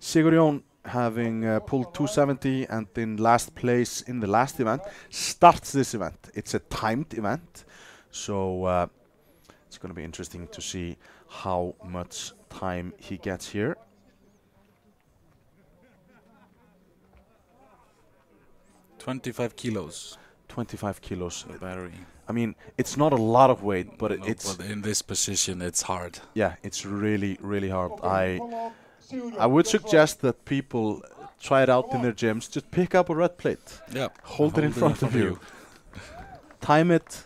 Sigurjón, having pulled 270 and in last place in the last event, starts this event. It's a timed event, so it's going to be interesting to see how much time he gets here. $25 kilos. The battery. I mean, it's not a lot of weight, but no, it's... But in this position, it's hard. Yeah, it's really, really hard. I would suggest that people try it out in their gyms. Just pick up a red plate. Yeah. Hold it in front of you. Time it.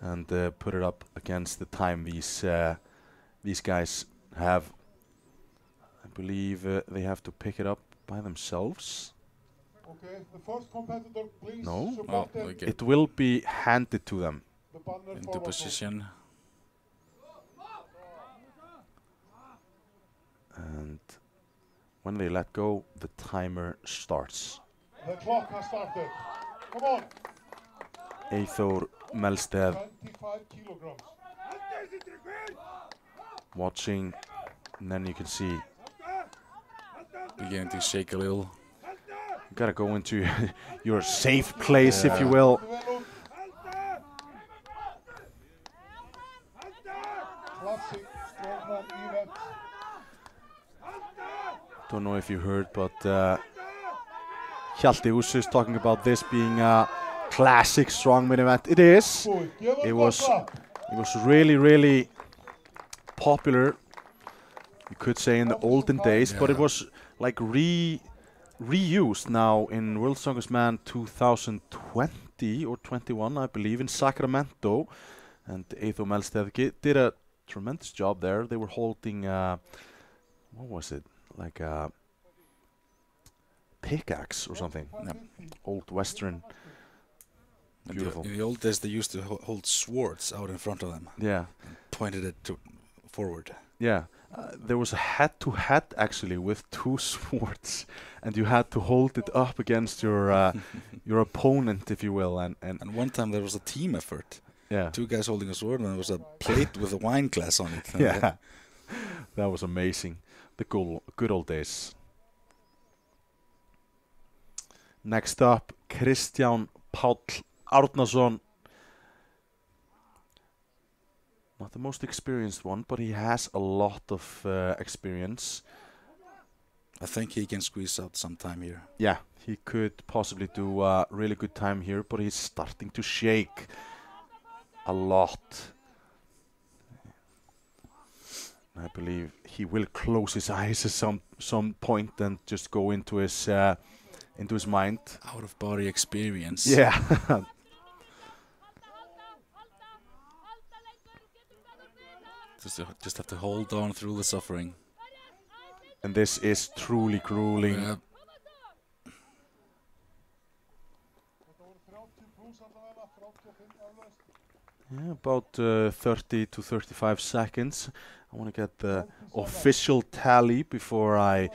And put it up against the time these guys have. I believe they have to pick it up by themselves. Okay, the first competitor, please. No, oh, okay. It will be handed to them. Into position. And when they let go, the timer starts. The clock has started. Come on. Eiþór Melstead watching, and then you can see beginning to shake a little. You gotta go into your safe place, if you will. Don't know if you heard, but Hjalti Úrsus is talking about this being a classic strongman event. It is. It was really popular, you could say, in the olden days, but it was like reused now in World Strongest Man 2020 or 21, I believe, in Sacramento. And Eiþór Melstead did a tremendous job there. They were holding what was it? Like a pickaxe or something. Old Western. Beautiful. In the old days, they used to hold swords out in front of them. Yeah. And pointed it forward. Yeah. There was a head-to-head, actually, with two swords. And you had to hold it up against your your opponent, if you will. And one time there was a team effort. Yeah. Two guys holding a sword, and there was a plate with a wine glass on it. Yeah. That was amazing. The good old days. Next up, Kristján Páll Árnason. Not the most experienced one, but he has a lot of experience. I think he can squeeze out some time here. Yeah, he could possibly do a really good time here, but he's starting to shake a lot. I believe he will close his eyes at some point and just go into his mind. Out of body experience. Yeah. Just have to hold on through the suffering. And this is truly grueling. Yeah. Yeah, about 30 to 35 seconds. I want to get the official tally before I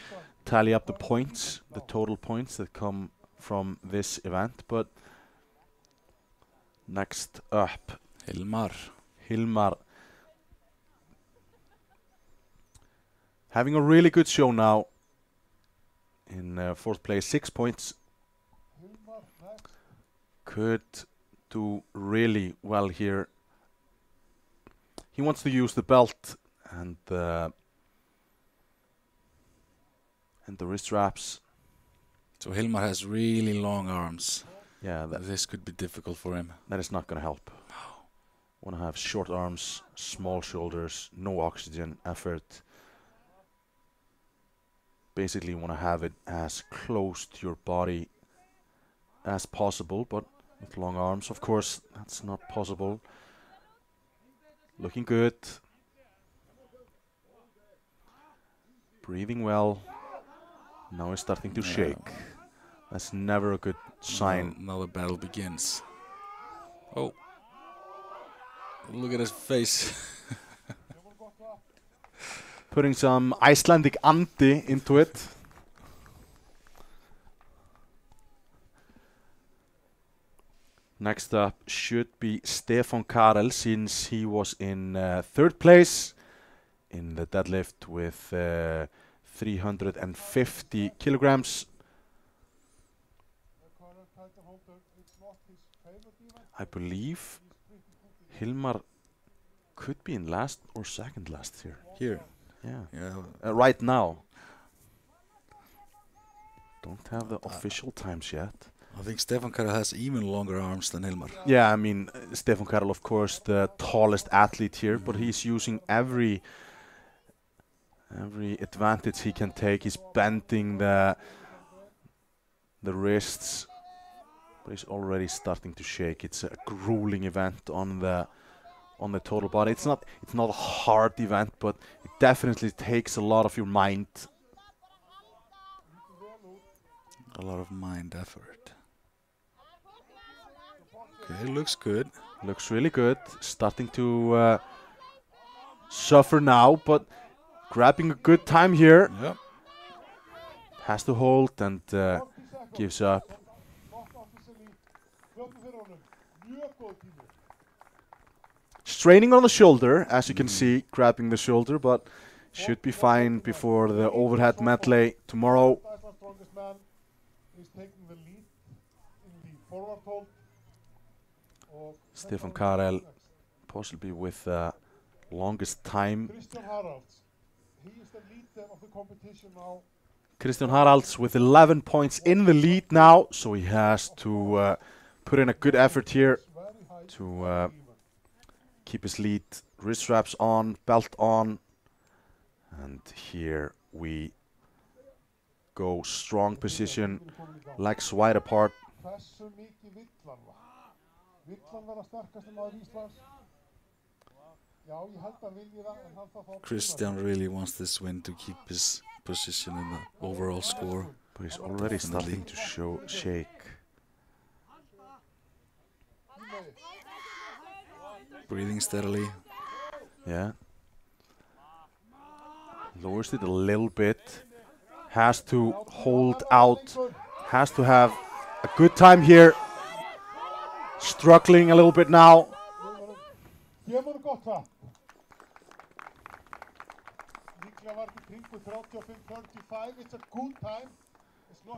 tally up the points, the total points that come from this event. But next up, Hilmar. Having a really good show now in fourth place, 6 points. Could do really well here. He wants to use the belt and the wrist wraps. So Hilmar has really long arms. Yeah, this could be difficult for him. That is not going to help. No. Want to have short arms, small shoulders, no oxygen effort. Basically, want to have it as close to your body as possible, but with long arms. Of course, that's not possible. Looking good. Breathing well. Now he's starting to shake. That's never a good sign. Now the battle begins. Oh. Look at his face. Putting some Icelandic andi into it. Next up should be Stefán Karel, since he was in third place in the deadlift with 350 kilograms. I believe Hilmar could be in last or second last here. Here? Yeah. Right now. Don't have the official times yet. I think Stefán Karel has even longer arms than Hilmar. Yeah, I mean, Stefán Karel, of course, the tallest athlete here, but he's using every advantage he can take. He's bending the wrists, but he's already starting to shake. It's a grueling event on the total body. It's not a hard event, but it definitely takes a lot of your mind. A lot of mind effort. Okay, looks good. Looks really good. Starting to suffer now, but grabbing a good time here. Yep. Has to hold and gives up. Straining on the shoulder, as you can see, grabbing the shoulder, but should be fine before the overhead medley tomorrow. Stefán Karel possibly with the longest time. He is the leader of the competition now. Kristján Haraldsson with 11 points in the lead now, so he has to put in a good effort here to keep his lead. Wrist straps on, belt on, and here we go. Strong position, legs wide apart. Kristján really wants this win to keep his position in the overall score. But he's already starting to shake. Breathing steadily. Yeah. Lowers it a little bit. Has to hold out. Has to have a good time here. Struggling a little bit now. I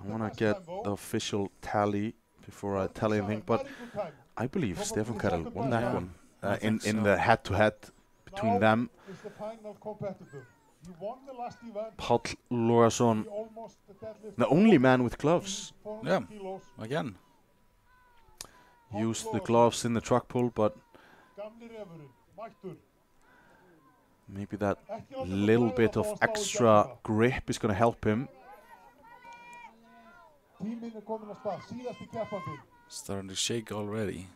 want to get the official tally before I tell anything, but I believe Stefán Karel won that one in the head-to-head between them. Páll Logason, the only man with gloves. Yeah, again. Used the gloves in the truck pull, but maybe that little bit of extra grip is going to help him. Starting to shake already.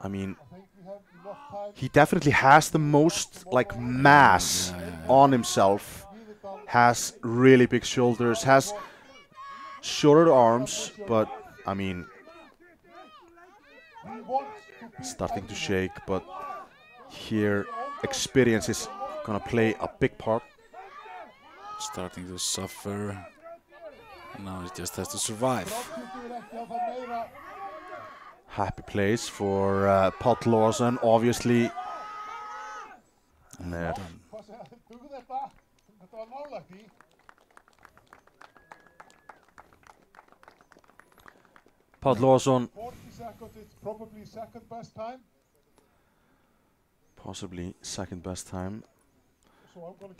I mean, he definitely has the most like mass on himself. Has really big shoulders, has shorter arms, but I mean, starting to shake, but here experience is gonna play a big part. Starting to suffer. Now he just has to survive. Happy place for Páll Logason, obviously. There. Páll Logason. Probably second best time. Possibly second best time.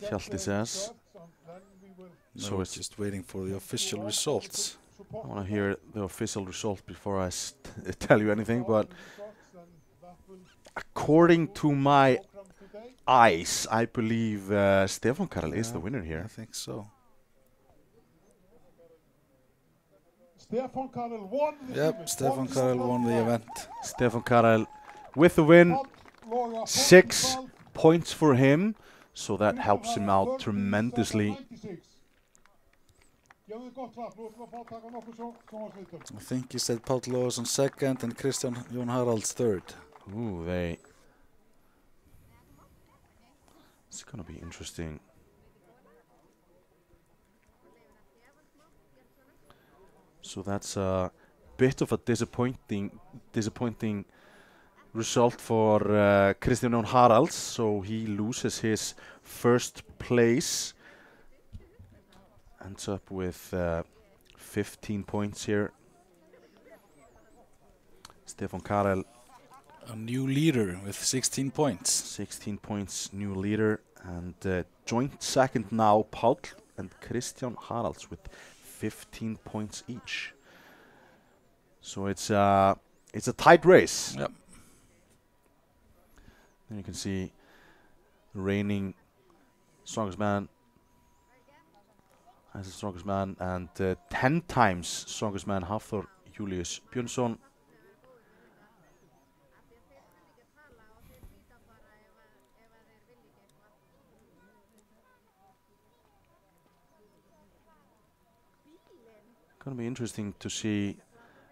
Hjalti says. So it's just waiting for the official results. I want to hear the official result before I tell you anything, but according to my eyes, I believe Stefán Karel is the winner here. I think so. Stefán Karel won the event. Yep, Stefán Karel won the event. Stefán Karel with the win. 6 points for him, so that helps him out tremendously. I think he said Páll Logason second and Kristján Haralds third. Ooh, they. It's gonna be interesting. So that's a bit of a disappointing result for Kristján Haralds. So he loses his first place. Ends up with 15 points here. Stefán Karel, a new leader with 16 points. 16 points, new leader, and joint second now, Páll and Kristján Haralds with 15 points each. So it's a tight race. Yep. Then you can see reigning strongest man. As the strongest man and 10 times strongest man Hafþór Júlíus Björnsson. Gonna be interesting to see.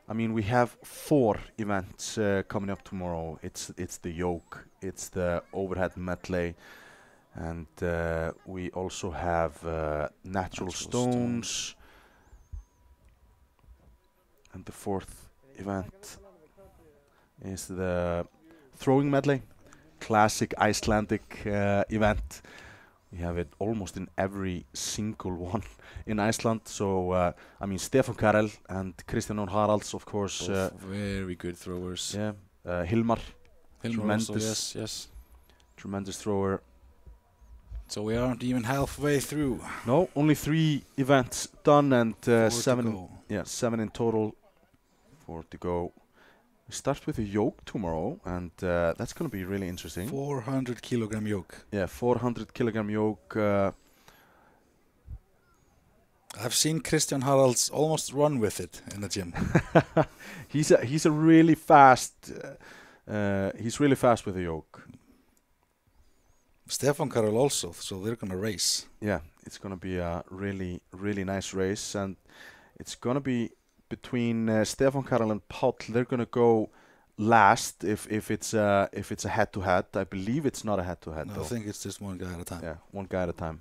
I mean, we have 4 events coming up tomorrow. It's the yoke, it's the overhead medley. And we also have natural stones and the 4th event is the throwing medley, classic Icelandic event. We have it almost in every single one in Iceland. So I mean, Stefán Karel and Kristján Haralds, of course, very good throwers. Yeah, Hilmar tremendous, also, yes, tremendous thrower. So we aren't even halfway through. No, only 3 events done and 7 in total. 4 to go. We start with a yoke tomorrow, and that's going to be really interesting. 400-kilogram yoke. Yeah, 400-kilogram yoke. I've seen Kristján Haralds almost run with it in the gym. He's a really fast. He's really fast with the yoke. Stefán Karel also, so they're going to race. Yeah, it's going to be a really, really nice race, and it's going to be between Stefán Karel and Páll. They're going to go last if it's a head-to-head. I believe it's not a head-to-head. No, I think it's just one guy at a time. Yeah, one guy at a time.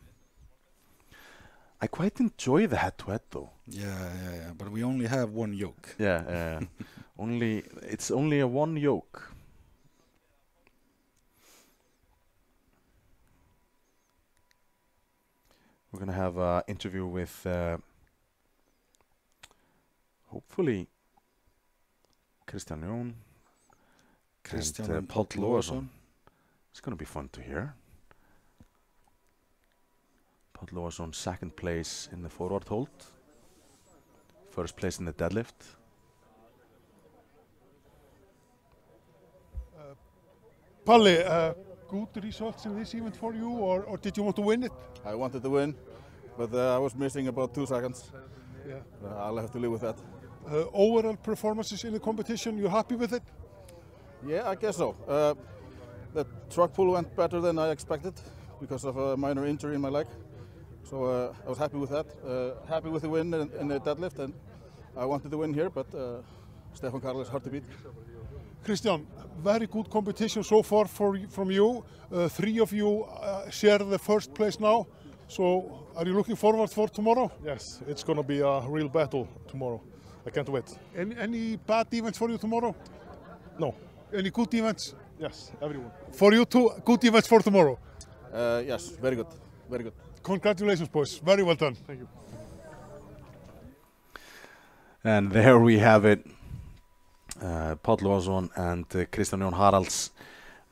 I quite enjoy the head-to-head though. Yeah, but we only have one yoke. Yeah. It's only a one yoke. We're going to have an interview with, hopefully, Kristján and Páll Logason. It's going to be fun to hear. Páll Logason, second place in the forward hold. First place in the deadlift. Palli, good results in this event for you, or did you want to win it? I wanted to win, but I was missing about 2 seconds. Yeah. I'll have to live with that. Overall performances in the competition, you happy with it? Yeah, I guess so. The truck pull went better than I expected because of a minor injury in my leg. So I was happy with that. Happy with the win in the deadlift, and I wanted to win here, but Stefán Karel is hard to beat. Kristján, very good competition so far from you. 3 of you share the first place now. So are you looking forward for tomorrow? Yes, it's going to be a real battle tomorrow. I can't wait. Any bad events for you tomorrow? No. Any good events? Yes, everyone. For you too, good events for tomorrow? Yes, very good, very good. Congratulations, boys. Very well done. Thank you. And there we have it. Páll Logason and Kristján Haralds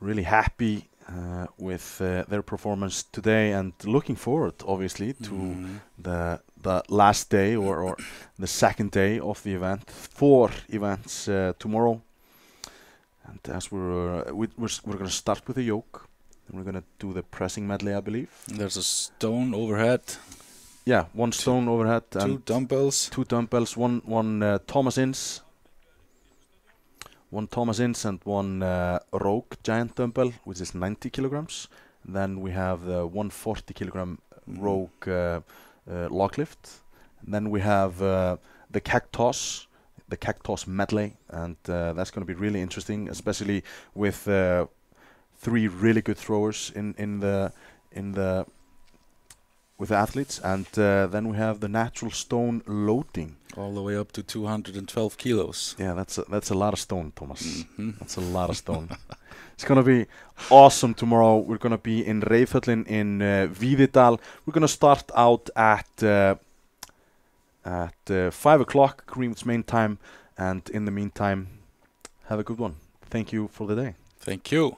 really happy with their performance today and looking forward, obviously, to the last day or the second day of the event. 4 events tomorrow, and as we're going to start with the yoke, and we're going to do the pressing medley, I believe. There's a stone overhead. Yeah, one stone overhead. And two dumbbells. One Thomas Ince. One Thomas Ince and one Rogue giant dumbbell, which is 90 kilograms. And then we have the 140 kilogram Rogue log lift. And then we have the cactus medley, and that's going to be really interesting, especially with three really good throwers with the athletes. And then we have the natural stone loading all the way up to 212 kilos. Yeah, that's a lot of stone, Thomas. That's a lot of stone. It's gonna be awesome tomorrow. We're gonna be in Reiðhöllin in Víðidal. We're gonna start out at 5 o'clock Greenwich Main Time, and in the meantime, have a good one. Thank you for the day. Thank you.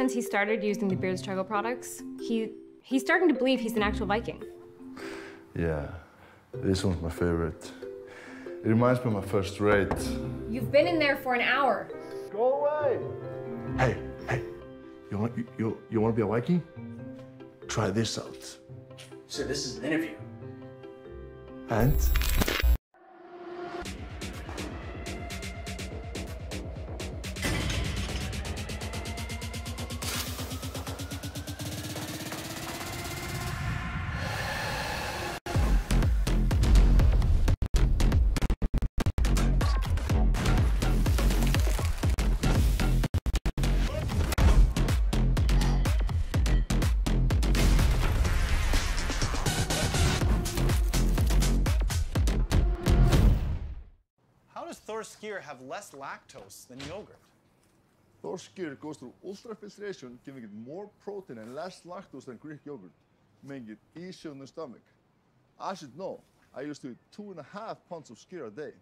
Since he started using the Beard Struggle products, he's starting to believe he's an actual Viking. Yeah, this one's my favorite. It reminds me of my first raid. You've been in there for an hour. Go away! Hey, you want to be a Viking? Try this out. So this is an interview. And? Have less lactose than yogurt. Thor's gear goes through ultrafiltration, giving it more protein and less lactose than Greek yogurt, making it easier on the stomach. I should know, I used to eat 2.5 pounds of skyr a day.